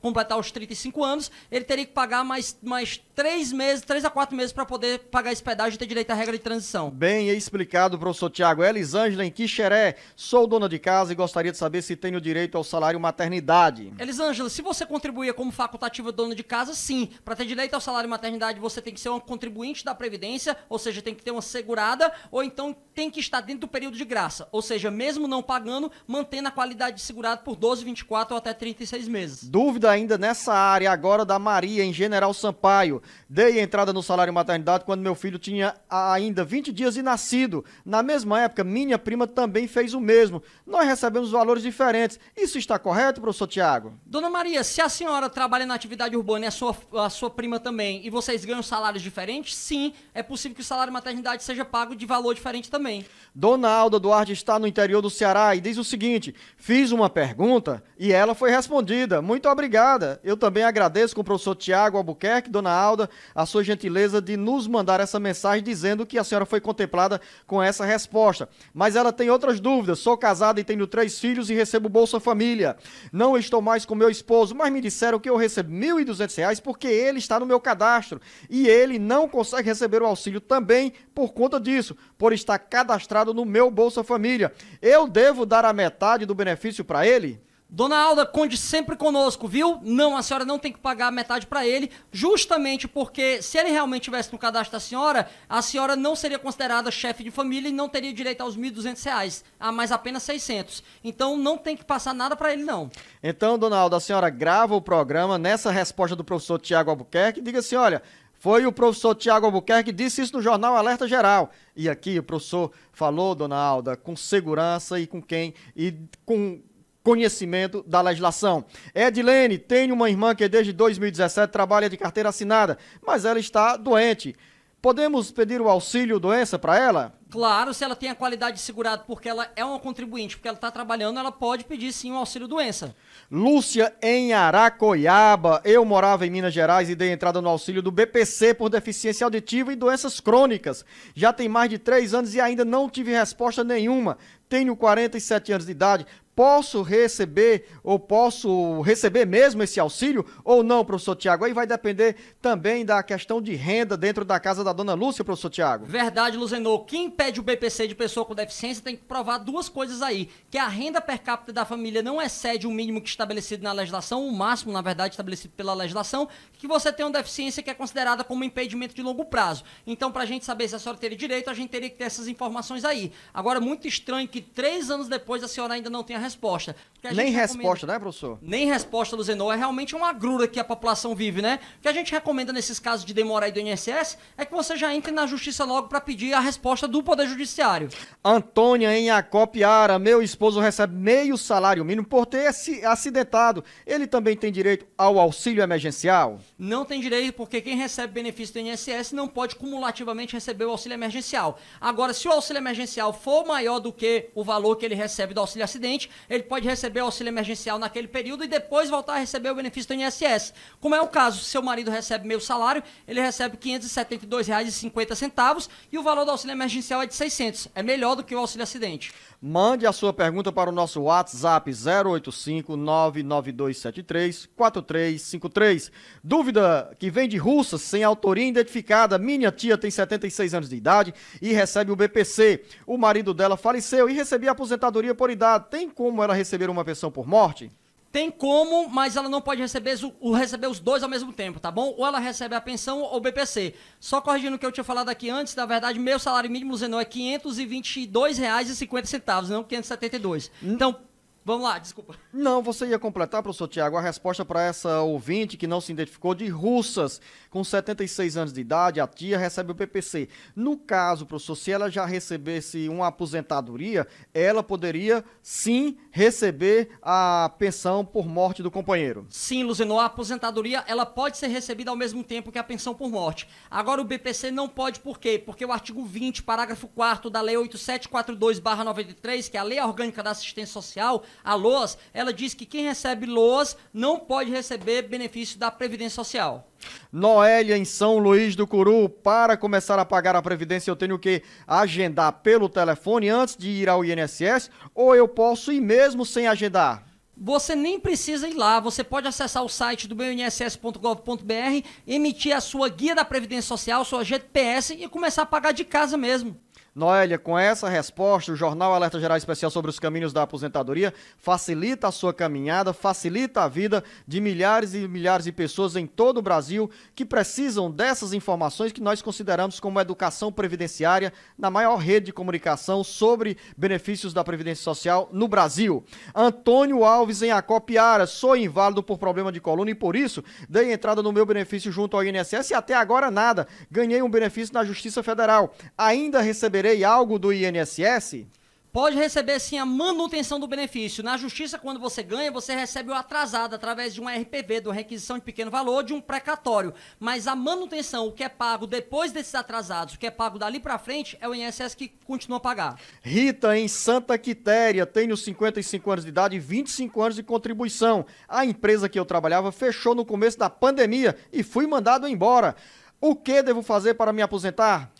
completar os trinta e cinco anos, ele teria que pagar mais, mais três meses, três a quatro meses para poder pagar esse pedágio e ter direito à regra de transição. Bem explicado, professor Tiago. Elisângela, em Quixeré, sou dona de casa e gostaria de saber se tenho direito ao salário maternidade. Elisângela, se você contribuía como facultativa dona de casa, sim. Para ter direito ao salário maternidade, você tem que ser um contribuinte da Previdência, ou seja, tem que ter uma segurada, ou então tem que estar dentro do período de graça. Ou seja, mesmo não pagando, mantendo a qualidade de segurado por doze, vinte e quatro ou até trinta e seis meses. Dúvida ainda nessa área agora da Maria, em General Sampaio. Dei entrada no salário maternidade quando meu filho tinha ainda vinte dias de nascido. Na mesma época, minha prima também fez o mesmo. Nós recebemos valores diferentes. Isso está correto, professor Tiago? Dona Maria, se a senhora trabalha na atividade urbana e a sua, a sua prima também, e vocês ganham salários diferentes, sim, é possível que o salário maternidade seja pago de valor diferente também. Dona Alda Duarte está no interior do Ceará e diz o seguinte: fiz uma pergunta e ela foi respondida. Muito obrigada. Eu também agradeço com o professor Tiago Albuquerque, dona Alda, a sua gentileza de nos mandar essa mensagem dizendo que a senhora foi contemplada com essa resposta. Mas ela tem outras dúvidas. Sou casada e tenho três filhos e recebo Bolsa Família. Não estou mais com meu esposo, mas me disseram que eu recebo mil e duzentos reais porque ele está no meu cadastro e ele não consegue receber o auxílio também por conta disso, por estar cadastrado no meu Bolsa Família. Eu devo dar a metade do benefício para ele? Dona Alda, conte sempre conosco, viu? Não, a senhora não tem que pagar metade para ele, justamente porque se ele realmente estivesse no cadastro da senhora, a senhora não seria considerada chefe de família e não teria direito aos mil e duzentos reais, a mais apenas seiscentos. Então, não tem que passar nada para ele, não. Então, Dona Alda, a senhora grava o programa nessa resposta do professor Tiago Albuquerque e diga assim, olha... Foi o professor Tiago Albuquerque que disse isso no jornal Alerta Geral. E aqui o professor falou, dona Alda, com segurança e com quem? E com conhecimento da legislação. Edilene, tem uma irmã que desde dois mil e dezessete trabalha de carteira assinada, mas ela está doente. Podemos pedir o auxílio doença para ela? Claro, se ela tem a qualidade de segurado, porque ela é uma contribuinte, porque ela está trabalhando, ela pode pedir sim o auxílio doença. Lúcia, em Aracoiaba, eu morava em Minas Gerais e dei entrada no auxílio do B P C por deficiência auditiva e doenças crônicas. Já tem mais de três anos e ainda não tive resposta nenhuma. Tenho quarenta e sete anos de idade. Posso receber ou posso receber mesmo esse auxílio ou não, professor Tiago? Aí vai depender também da questão de renda dentro da casa da dona Lúcia, professor Tiago. Verdade, Luzenor. Quem pede o B P C de pessoa com deficiência tem que provar duas coisas aí. Que a renda per capita da família não excede o mínimo que estabelecido na legislação, o máximo, na verdade, estabelecido pela legislação, que você tem uma deficiência que é considerada como impedimento de longo prazo. Então, pra gente saber se a senhora teria direito, a gente teria que ter essas informações aí. Agora, muito estranho que três anos depois a senhora ainda não tenha resposta. A gente Nem recomenda... resposta, né, professor? Nem resposta, Luzenor. É realmente uma agrura que a população vive, né? O que a gente recomenda nesses casos de demora aí do I N S S é que você já entre na justiça logo para pedir a resposta do Poder Judiciário. Antônia, em Acopiara, meu esposo recebe meio salário mínimo por ter se acidentado. Ele também tem direito ao auxílio emergencial? Não tem direito, porque quem recebe benefício do I N S S não pode cumulativamente receber o auxílio emergencial. Agora, se o auxílio emergencial for maior do que o valor que ele recebe do auxílio acidente, ele pode receber o auxílio emergencial naquele período e depois voltar a receber o benefício do I N S S. Como é o caso, seu marido recebe meio salário, ele recebe quinhentos e setenta e dois reais e cinquenta centavos e o valor do auxílio emergencial é de seiscentos. É melhor do que o auxílio acidente. Mande a sua pergunta para o nosso WhatsApp zero oito cinco, nove nove dois sete três, quatro três cinco três. Dúvida que vem de Russas, sem autoria identificada. Minha tia tem setenta e seis anos de idade e recebe o B P C. O marido dela faleceu e recebia aposentadoria por idade. Tem como ela receber uma pensão por morte? Tem como, mas ela não pode receber, receber os dois ao mesmo tempo, tá bom? Ou ela recebe a pensão ou o B P C. Só corrigindo o que eu tinha falado aqui antes, na verdade, meu salário mínimo, Zenon, é quinhentos e vinte e dois reais e cinquenta centavos, não quinhentos e setenta e dois. Hum. Então... Vamos lá, desculpa. Não, você ia completar, professor Tiago, a resposta para essa ouvinte que não se identificou de Russas. Com setenta e seis anos de idade, a tia recebe o B P C. No caso, professor, se ela já recebesse uma aposentadoria, ela poderia, sim, receber a pensão por morte do companheiro. Sim, Luzenor, a aposentadoria ela pode ser recebida ao mesmo tempo que a pensão por morte. Agora, o B P C não pode, por quê? Porque o artigo vinte, parágrafo quarto da Lei oito mil setecentos e quarenta e dois barra noventa e três, que é a Lei Orgânica da Assistência Social, a LOAS, ela diz que quem recebe LOAS não pode receber benefício da Previdência Social. Noélia, em São Luís do Curu, para começar a pagar a Previdência, eu tenho que agendar pelo telefone antes de ir ao I N S S ou eu posso ir mesmo sem agendar? Você nem precisa ir lá, você pode acessar o site do meu I N S S ponto gov ponto br, emitir a sua guia da Previdência Social, sua G P S e começar a pagar de casa mesmo. Noélia, com essa resposta, o Jornal Alerta Geral Especial sobre os Caminhos da Aposentadoria facilita a sua caminhada, facilita a vida de milhares e milhares de pessoas em todo o Brasil que precisam dessas informações que nós consideramos como educação previdenciária na maior rede de comunicação sobre benefícios da Previdência Social no Brasil. Antônio Alves, em Acopiara, sou inválido por problema de coluna e por isso dei entrada no meu benefício junto ao I N S S e até agora nada. Ganhei um benefício na Justiça Federal. Ainda receberei receberei algo do I N S S? Pode receber, sim, a manutenção do benefício. Na justiça, quando você ganha, você recebe o atrasado através de uma R P V, de uma requisição de pequeno valor, de um precatório. Mas a manutenção, o que é pago depois desses atrasados, o que é pago dali pra frente, é o I N S S que continua a pagar. Rita, em Santa Quitéria, tenho cinquenta e cinco anos de idade e vinte e cinco anos de contribuição. A empresa que eu trabalhava fechou no começo da pandemia e fui mandado embora. O que devo fazer para me aposentar?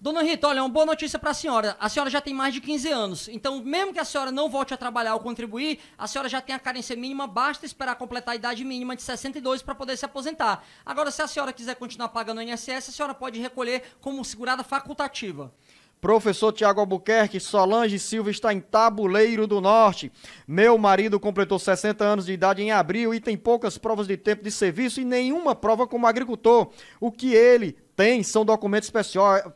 Dona Rita, olha, uma boa notícia para a senhora. A senhora já tem mais de quinze anos. Então, mesmo que a senhora não volte a trabalhar ou contribuir, a senhora já tem a carência mínima, basta esperar completar a idade mínima de sessenta e dois para poder se aposentar. Agora, se a senhora quiser continuar pagando o I N S S, a senhora pode recolher como segurada facultativa. Professor Tiago Albuquerque, Solange Silva está em Tabuleiro do Norte. Meu marido completou sessenta anos de idade em abril e tem poucas provas de tempo de serviço e nenhuma prova como agricultor. O que ele... tem, são documentos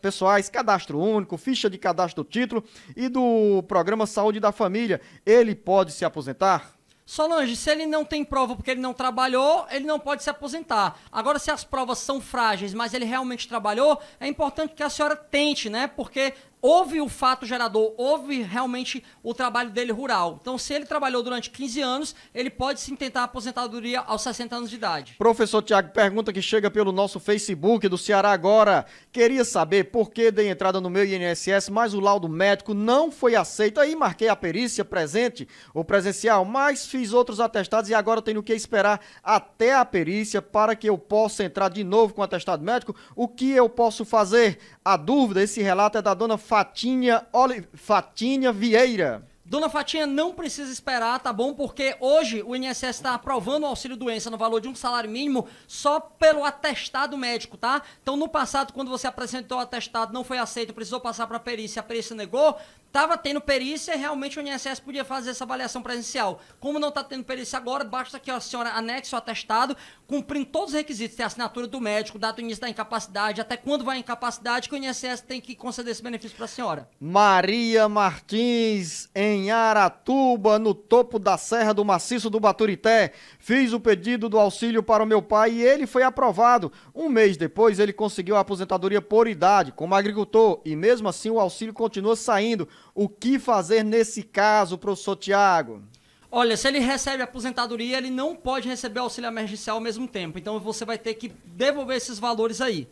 pessoais, cadastro único, ficha de cadastro do título e do programa Saúde da Família. Ele pode se aposentar? Solange, se ele não tem prova porque ele não trabalhou, ele não pode se aposentar. Agora, se as provas são frágeis, mas ele realmente trabalhou, é importante que a senhora tente, né? Porque houve o fato gerador, houve realmente o trabalho dele rural. Então, se ele trabalhou durante quinze anos, ele pode sim tentar a aposentadoria aos sessenta anos de idade. Professor Tiago, pergunta que chega pelo nosso Facebook do Ceará Agora. Queria saber por que dei entrada no meu I N S S, mas o laudo médico não foi aceito. Aí marquei a perícia presente ou presencial, mas fiz outros atestados e agora tenho que esperar até a perícia para que eu possa entrar de novo com o atestado médico. O que eu posso fazer? A dúvida, esse relato é da dona Fatinha, Oli... Fatinha Vieira. Dona Fatinha, não precisa esperar, tá bom? Porque hoje o I N S S está aprovando o auxílio-doença no valor de um salário mínimo só pelo atestado médico, tá? Então, no passado, quando você apresentou o atestado, não foi aceito, precisou passar para a perícia, a perícia negou, estava tendo perícia e realmente o I N S S podia fazer essa avaliação presencial. Como não está tendo perícia agora, basta que a senhora anexe o atestado, cumprindo todos os requisitos, ter a assinatura do médico, data do início da incapacidade, até quando vai a incapacidade, que o I N S S tem que conceder esse benefício para a senhora. Maria Martins, em Aratuba, no topo da serra do maciço do Baturité, fiz o pedido do auxílio para o meu pai e ele foi aprovado. Um mês depois, ele conseguiu a aposentadoria por idade, como agricultor, e mesmo assim o auxílio continua saindo. O que fazer nesse caso, professor Tiago? Olha, se ele recebe aposentadoria, ele não pode receber auxílio emergencial ao mesmo tempo. Então você vai ter que devolver esses valores aí.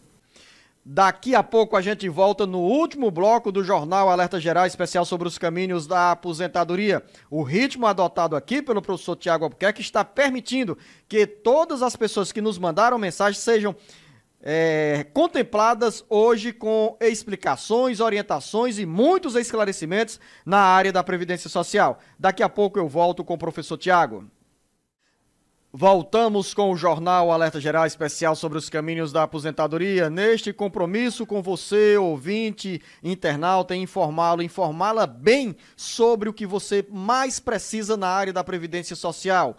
Daqui a pouco a gente volta no último bloco do Jornal Alerta Geral Especial sobre os caminhos da aposentadoria. O ritmo adotado aqui pelo professor Tiago Albuquerque está permitindo que todas as pessoas que nos mandaram mensagem sejam... É, contempladas hoje com explicações, orientações e muitos esclarecimentos na área da Previdência Social. Daqui a pouco eu volto com o professor Tiago. Voltamos com o Jornal Alerta Geral Especial sobre os caminhos da aposentadoria. Neste compromisso com você, ouvinte, internauta, informá-lo, informá-la bem sobre o que você mais precisa na área da Previdência Social.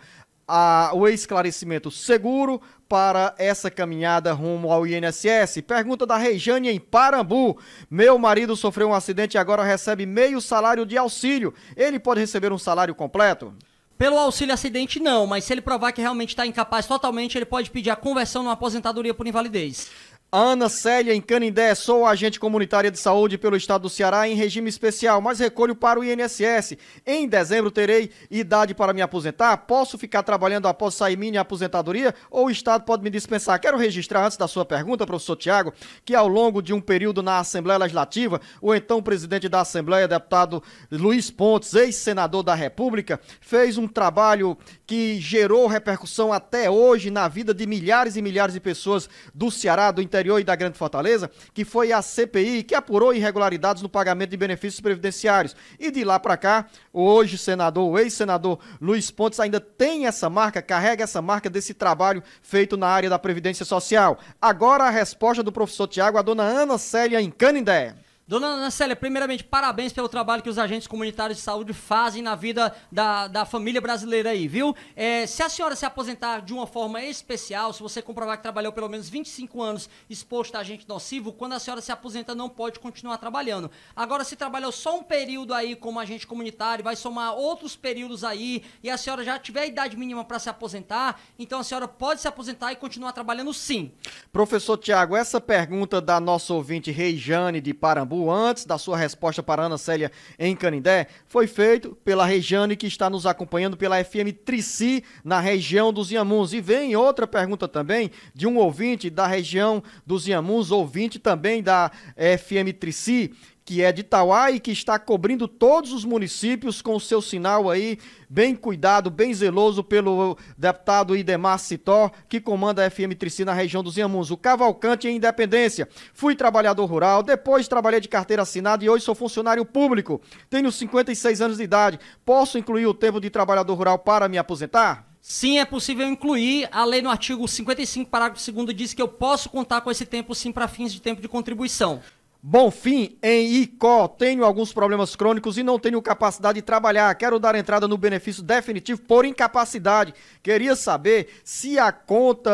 A, o esclarecimento seguro para essa caminhada rumo ao I N S S. Pergunta da Rejane em Parambu. Meu marido sofreu um acidente e agora recebe meio salário de auxílio. Ele pode receber um salário completo? Pelo auxílio acidente, não. Mas se ele provar que realmente está incapaz totalmente, ele pode pedir a conversão numa aposentadoria por invalidez. Ana Célia, em Canindé, sou agente comunitária de saúde pelo estado do Ceará em regime especial, mas recolho para o I N S S. Em dezembro terei idade para me aposentar? Posso ficar trabalhando após sair minha aposentadoria ou o estado pode me dispensar? Quero registrar antes da sua pergunta, professor Tiago, que ao longo de um período na Assembleia Legislativa, o então presidente da Assembleia, deputado Luiz Pontes, ex-senador da República, fez um trabalho que gerou repercussão até hoje na vida de milhares e milhares de pessoas do Ceará, do interior e da Grande Fortaleza, que foi a C P I que apurou irregularidades no pagamento de benefícios previdenciários. E de lá para cá, hoje senador, o ex-senador Luiz Pontes ainda tem essa marca, carrega essa marca desse trabalho feito na área da Previdência Social. Agora a resposta do professor Tiago à dona Ana Célia em Canindé. Dona Ana Célia, primeiramente, parabéns pelo trabalho que os agentes comunitários de saúde fazem na vida da, da família brasileira aí, viu? É, se a senhora se aposentar de uma forma especial, se você comprovar que trabalhou pelo menos vinte e cinco anos exposto a agente nocivo, quando a senhora se aposenta não pode continuar trabalhando. Agora, se trabalhou só um período aí como agente comunitário, vai somar outros períodos aí e a senhora já tiver a idade mínima para se aposentar, então a senhora pode se aposentar e continuar trabalhando sim. Professor Tiago, essa pergunta da nossa ouvinte Rejane de Parambu, capítulo antes da sua resposta para Ana Célia em Canindé, foi feito pela Rejane, que está nos acompanhando pela F M Trici, na região dos Inhamuns. E vem outra pergunta também de um ouvinte da região dos Inhamuns, ouvinte também da F M Trici, que é de Itauá e que está cobrindo todos os municípios com o seu sinal aí, bem cuidado, bem zeloso pelo deputado Idemar Citó, que comanda a F M Trici na região dos Inhamuns. O Cavalcante em Independência. Fui trabalhador rural, depois trabalhei de carteira assinada e hoje sou funcionário público. Tenho cinquenta e seis anos de idade. Posso incluir o tempo de trabalhador rural para me aposentar? Sim, é possível incluir. A lei no artigo cinquenta e cinco, parágrafo dois, diz que eu posso contar com esse tempo sim para fins de tempo de contribuição. Bonfim, em Icó, tenho alguns problemas crônicos e não tenho capacidade de trabalhar. Quero dar entrada no benefício definitivo por incapacidade. Queria saber se a conta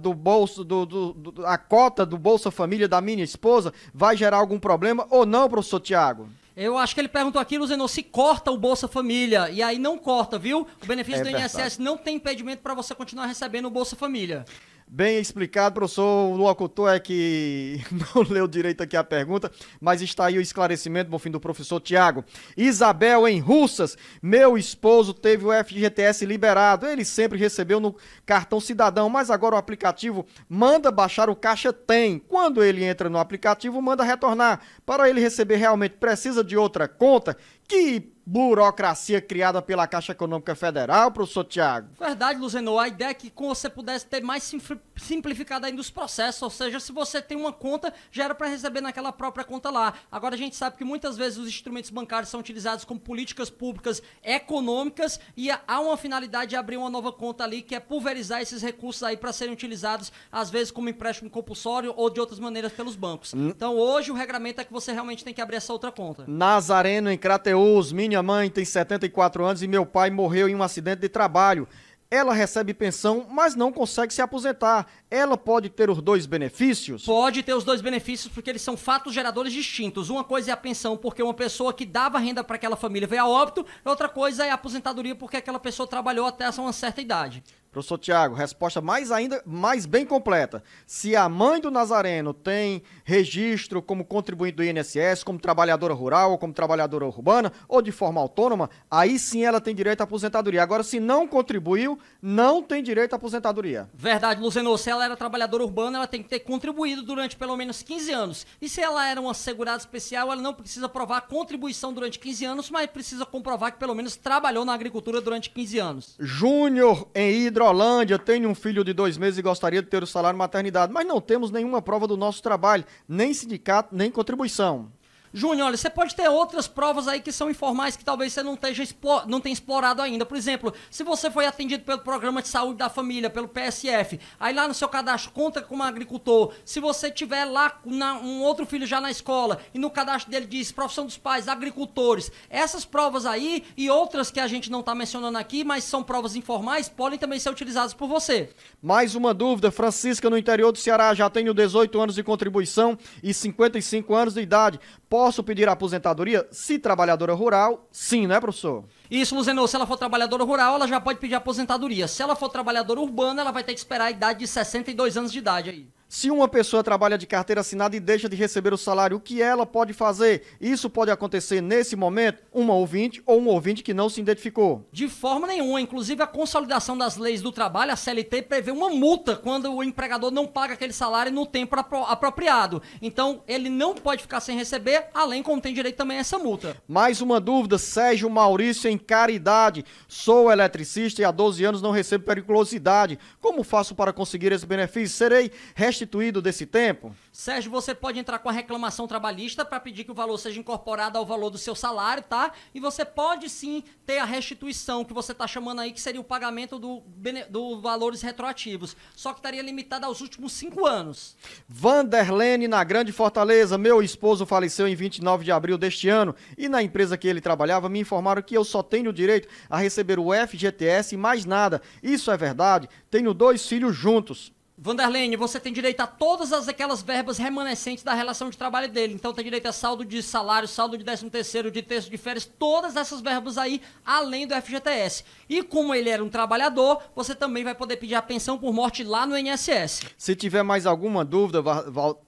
do bolso, do, do, do, a cota do Bolsa Família da minha esposa vai gerar algum problema ou não, professor Tiago? Eu acho que ele perguntou aqui, Luzenor, se corta o Bolsa Família. E aí não corta, viu? O benefício é do verdade. I N S S não tem impedimento para você continuar recebendo o Bolsa Família. Bem explicado, professor. O locutor é que não leu direito aqui a pergunta, mas está aí o esclarecimento, bom fim, do professor Tiago. Isabel, em Russas. Meu esposo teve o F G T S liberado. Ele sempre recebeu no cartão cidadão, mas agora o aplicativo manda baixar o Caixa Tem. Quando ele entra no aplicativo, manda retornar. Para ele receber realmente, precisa de outra conta? Que burocracia criada pela Caixa Econômica Federal, professor Tiago. Verdade, Luzenor, a ideia é que você pudesse ter mais simplificado ainda os processos, ou seja, se você tem uma conta, já era para receber naquela própria conta lá. Agora a gente sabe que muitas vezes os instrumentos bancários são utilizados como políticas públicas econômicas e há uma finalidade de abrir uma nova conta ali, que é pulverizar esses recursos aí para serem utilizados, às vezes como empréstimo compulsório ou de outras maneiras pelos bancos. Hum. Então hoje o regramento é que você realmente tem que abrir essa outra conta. Nazareno, em Crateús. Minha Minha mãe tem setenta e quatro anos e meu pai morreu em um acidente de trabalho. Ela recebe pensão, mas não consegue se aposentar. Ela pode ter os dois benefícios? Pode ter os dois benefícios, porque eles são fatos geradores distintos. Uma coisa é a pensão, porque uma pessoa que dava renda para aquela família veio a óbito. Outra coisa é a aposentadoria, porque aquela pessoa trabalhou até uma certa idade. Professor Tiago, resposta mais ainda, mais bem completa. Se a mãe do Nazareno tem registro como contribuinte do I N S S, como trabalhadora rural ou como trabalhadora urbana, ou de forma autônoma, aí sim ela tem direito à aposentadoria. Agora, se não contribuiu, não tem direito à aposentadoria. Verdade, Luzenor. Se ela era trabalhadora urbana, ela tem que ter contribuído durante pelo menos quinze anos. E se ela era uma segurada especial, ela não precisa provar contribuição durante quinze anos, mas precisa comprovar que pelo menos trabalhou na agricultura durante quinze anos. Júnior, em Ida Hidrolândia, tenho um filho de dois meses e gostaria de ter o salário maternidade, mas não temos nenhuma prova do nosso trabalho, nem sindicato, nem contribuição. Júnior, olha, você pode ter outras provas aí que são informais, que talvez você não, esteja explore, não tenha explorado ainda. Por exemplo, se você foi atendido pelo Programa de Saúde da Família, pelo P S F, aí lá no seu cadastro conta como agricultor. Se você tiver lá na, um outro filho já na escola e no cadastro dele diz profissão dos pais, agricultores, essas provas aí e outras que a gente não está mencionando aqui, mas são provas informais, podem também ser utilizadas por você. Mais uma dúvida, Francisca, no interior do Ceará, já tenho dezoito anos de contribuição e cinquenta e cinco anos de idade. Posso pedir a aposentadoria se trabalhadora rural? Sim, né, professor? Isso, Luzenor, se ela for trabalhadora rural, ela já pode pedir aposentadoria. Se ela for trabalhadora urbana, ela vai ter que esperar a idade de sessenta e dois anos de idade aí. Se uma pessoa trabalha de carteira assinada e deixa de receber o salário, o que ela pode fazer? Isso pode acontecer nesse momento, uma ouvinte ou um ouvinte que não se identificou. De forma nenhuma. Inclusive, a consolidação das leis do trabalho, a C L T, prevê uma multa quando o empregador não paga aquele salário no tempo apropriado. Então, ele não pode ficar sem receber, além como tem direito também a essa multa. Mais uma dúvida, Sérgio Maurício, em Caridade. Sou eletricista e há doze anos não recebo periculosidade. Como faço para conseguir esse benefício? Serei rest... restituído desse tempo? Sérgio, você pode entrar com a reclamação trabalhista para pedir que o valor seja incorporado ao valor do seu salário, tá? E você pode sim ter a restituição que você está chamando aí, que seria o pagamento do, do valores retroativos, só que estaria limitado aos últimos cinco anos. Vanderlene, na Grande Fortaleza. Meu esposo faleceu em vinte e nove de abril deste ano e na empresa que ele trabalhava me informaram que eu só tenho o direito a receber o F G T S e mais nada. Isso é verdade? Tenho dois filhos juntos. Vanderlene, você tem direito a todas as, aquelas verbas remanescentes da relação de trabalho dele. Então tem direito a saldo de salário, saldo de décimo terceiro, de terço de férias, todas essas verbas aí, além do F G T S. E como ele era um trabalhador, você também vai poder pedir a pensão por morte lá no I N S S. Se tiver mais alguma dúvida, Val...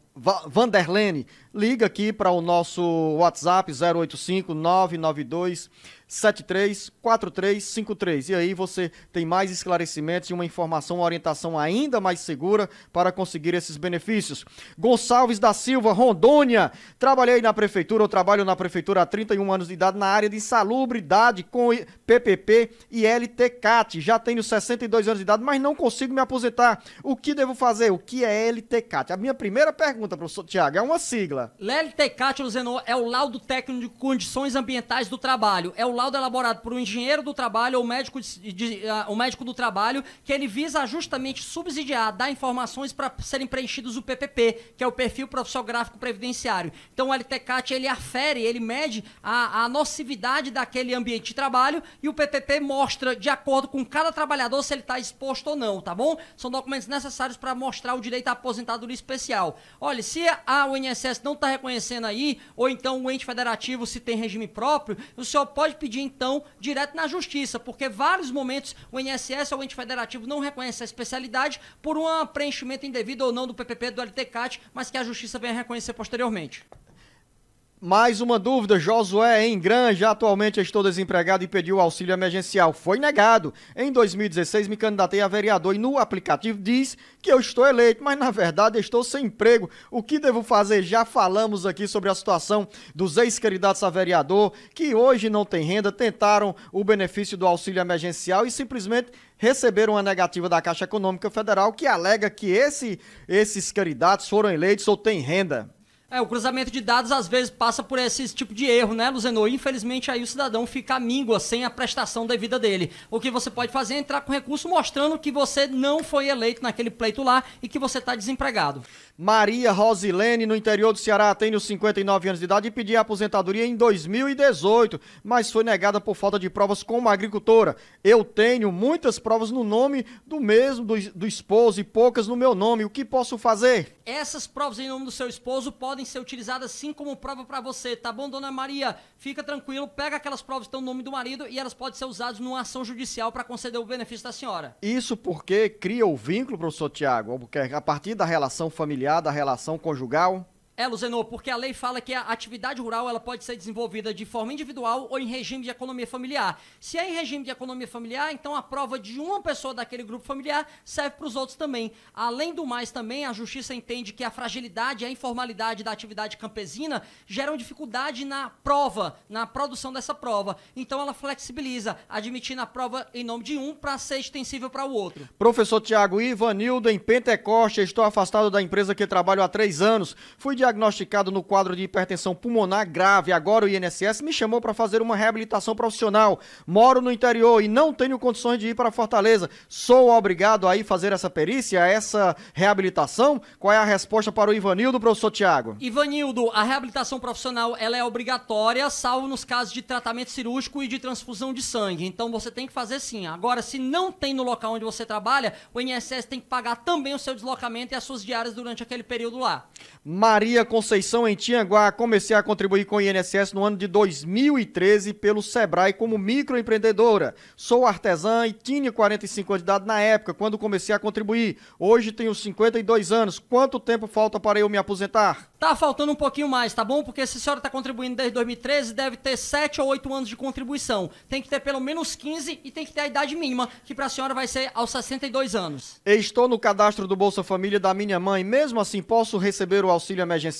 Vanderlene, liga aqui para o nosso WhatsApp zero oito cinco, nove nove dois, sete três quatro três cinco três. E aí você tem mais esclarecimentos e uma informação, uma orientação ainda mais segura para conseguir esses benefícios. Gonçalves da Silva, Rondônia. Trabalhei na prefeitura, eu trabalho na prefeitura há trinta e um anos de idade na área de insalubridade com P P P e L T C A T. Já tenho sessenta e dois anos de idade, mas não consigo me aposentar. O que devo fazer? O que é L T C A T? A minha primeira pergunta, professor Tiago, é uma sigla. L T C A T, Luzenor, é o laudo técnico de condições ambientais do trabalho. É o laudo elaborado por um engenheiro do trabalho ou médico, de, de, uh, um médico do trabalho, que ele visa justamente subsidiar, dar informações para serem preenchidos o P P P, que é o perfil profissional gráfico previdenciário. Então o L T C A T, ele afere, ele mede a, a nocividade daquele ambiente de trabalho e o P P P mostra de acordo com cada trabalhador se ele está exposto ou não, tá bom? São documentos necessários para mostrar o direito à aposentadoria especial. Olha, se a I N S S não está reconhecendo aí, ou então o ente federativo se tem regime próprio, o senhor pode pedir então direto na justiça, porque vários momentos o I N S S ou o ente federativo não reconhece a especialidade por um preenchimento indevido ou não do P P P, do L T C A T, mas que a justiça venha reconhecer posteriormente. Mais uma dúvida, Josué em Granja, atualmente estou desempregado e pedi o auxílio emergencial, foi negado. Em dois mil e dezesseis me candidatei a vereador e no aplicativo diz que eu estou eleito, mas na verdade estou sem emprego. O que devo fazer? Já falamos aqui sobre a situação dos ex-candidatos a vereador que hoje não tem renda, tentaram o benefício do auxílio emergencial e simplesmente receberam uma negativa da Caixa Econômica Federal que alega que esse, esses candidatos foram eleitos ou têm renda. É, o cruzamento de dados às vezes passa por esse tipo de erro, né, Luzenor? Infelizmente aí o cidadão fica míngua sem a prestação devida dele. O que você pode fazer é entrar com recurso mostrando que você não foi eleito naquele pleito lá e que você está desempregado. Maria Rosilene, no interior do Ceará, tem cinquenta e nove anos de idade e pediu a aposentadoria em dois mil e dezoito, mas foi negada por falta de provas como agricultora. Eu tenho muitas provas no nome do mesmo, do, do esposo e poucas no meu nome. O que posso fazer? Essas provas em nome do seu esposo podem ser utilizadas sim como prova para você, tá bom, dona Maria? Fica tranquilo, pega aquelas provas que estão no nome do marido e elas podem ser usadas numa ação judicial para conceder o benefício da senhora. Isso porque cria o vínculo, professor Tiago Albuquerque, a partir da relação familiar, da relação conjugal? É, Luzenor, porque a lei fala que a atividade rural ela pode ser desenvolvida de forma individual ou em regime de economia familiar. Se é em regime de economia familiar, então a prova de uma pessoa daquele grupo familiar serve para os outros também. Além do mais também, a justiça entende que a fragilidade e a informalidade da atividade campesina geram dificuldade na prova, na produção dessa prova. Então ela flexibiliza, admitindo a prova em nome de um para ser extensível para o outro. Professor Tiago, Ivanildo em Pentecoste, estou afastado da empresa que trabalho há três anos. Fui de diagnosticado no quadro de hipertensão pulmonar grave. Agora o I N S S me chamou para fazer uma reabilitação profissional. Moro no interior e não tenho condições de ir para Fortaleza. Sou obrigado a ir fazer essa perícia, essa reabilitação? Qual é a resposta para o Ivanildo, professor Tiago? Ivanildo, a reabilitação profissional ela é obrigatória, salvo nos casos de tratamento cirúrgico e de transfusão de sangue. Então você tem que fazer sim. Agora, se não tem no local onde você trabalha, o I N S S tem que pagar também o seu deslocamento e as suas diárias durante aquele período lá. Maria Conceição em Tianguá, comecei a contribuir com o I N S S no ano de dois mil e treze pelo Sebrae como microempreendedora. Sou artesã e tinha quarenta e cinco anos de idade na época, quando comecei a contribuir. Hoje tenho cinquenta e dois anos. Quanto tempo falta para eu me aposentar? Tá faltando um pouquinho mais, tá bom? Porque se a senhora tá contribuindo desde dois mil e treze, deve ter sete ou oito anos de contribuição. Tem que ter pelo menos quinze e tem que ter a idade mínima, que pra senhora vai ser aos sessenta e dois anos. Estou no cadastro do Bolsa Família da minha mãe. Mesmo assim, posso receber o auxílio emergencial?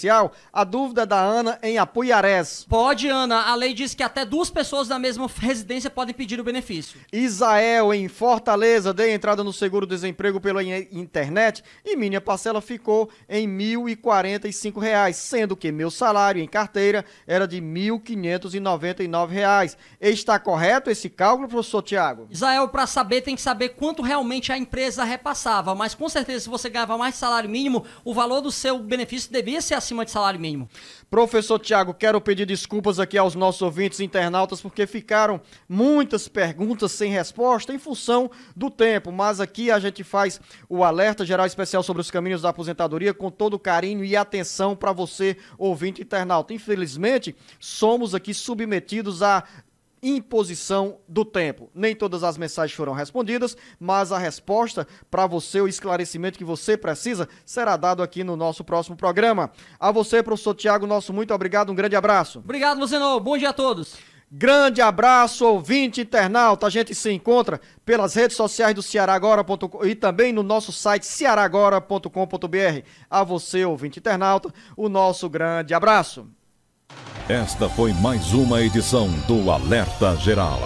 A dúvida da Ana em Apuiarés. Pode, Ana. A lei diz que até duas pessoas da mesma residência podem pedir o benefício. Isael em Fortaleza, dei entrada no seguro-desemprego pela internet e minha parcela ficou em mil e quarenta e cinco reais, sendo que meu salário em carteira era de mil quinhentos e noventa e nove reais. Está correto esse cálculo, professor Tiago? Isael, para saber, tem que saber quanto realmente a empresa repassava, mas com certeza se você ganhava mais salário mínimo, o valor do seu benefício devia ser acima de salário mínimo. Professor Tiago, quero pedir desculpas aqui aos nossos ouvintes internautas, porque ficaram muitas perguntas sem resposta em função do tempo, mas aqui a gente faz o alerta geral especial sobre os caminhos da aposentadoria com todo carinho e atenção para você, ouvinte internauta. Infelizmente, somos aqui submetidos a imposição do tempo. Nem todas as mensagens foram respondidas, mas a resposta para você, o esclarecimento que você precisa, será dado aqui no nosso próximo programa. A você, professor Tiago, nosso muito obrigado, um grande abraço. Obrigado, Luzenor. Bom dia a todos. Grande abraço, ouvinte internauta. A gente se encontra pelas redes sociais do ceará agora ponto com e também no nosso site ceará agora ponto com ponto br. A você, ouvinte internauta, o nosso grande abraço. Esta foi mais uma edição do Alerta Geral.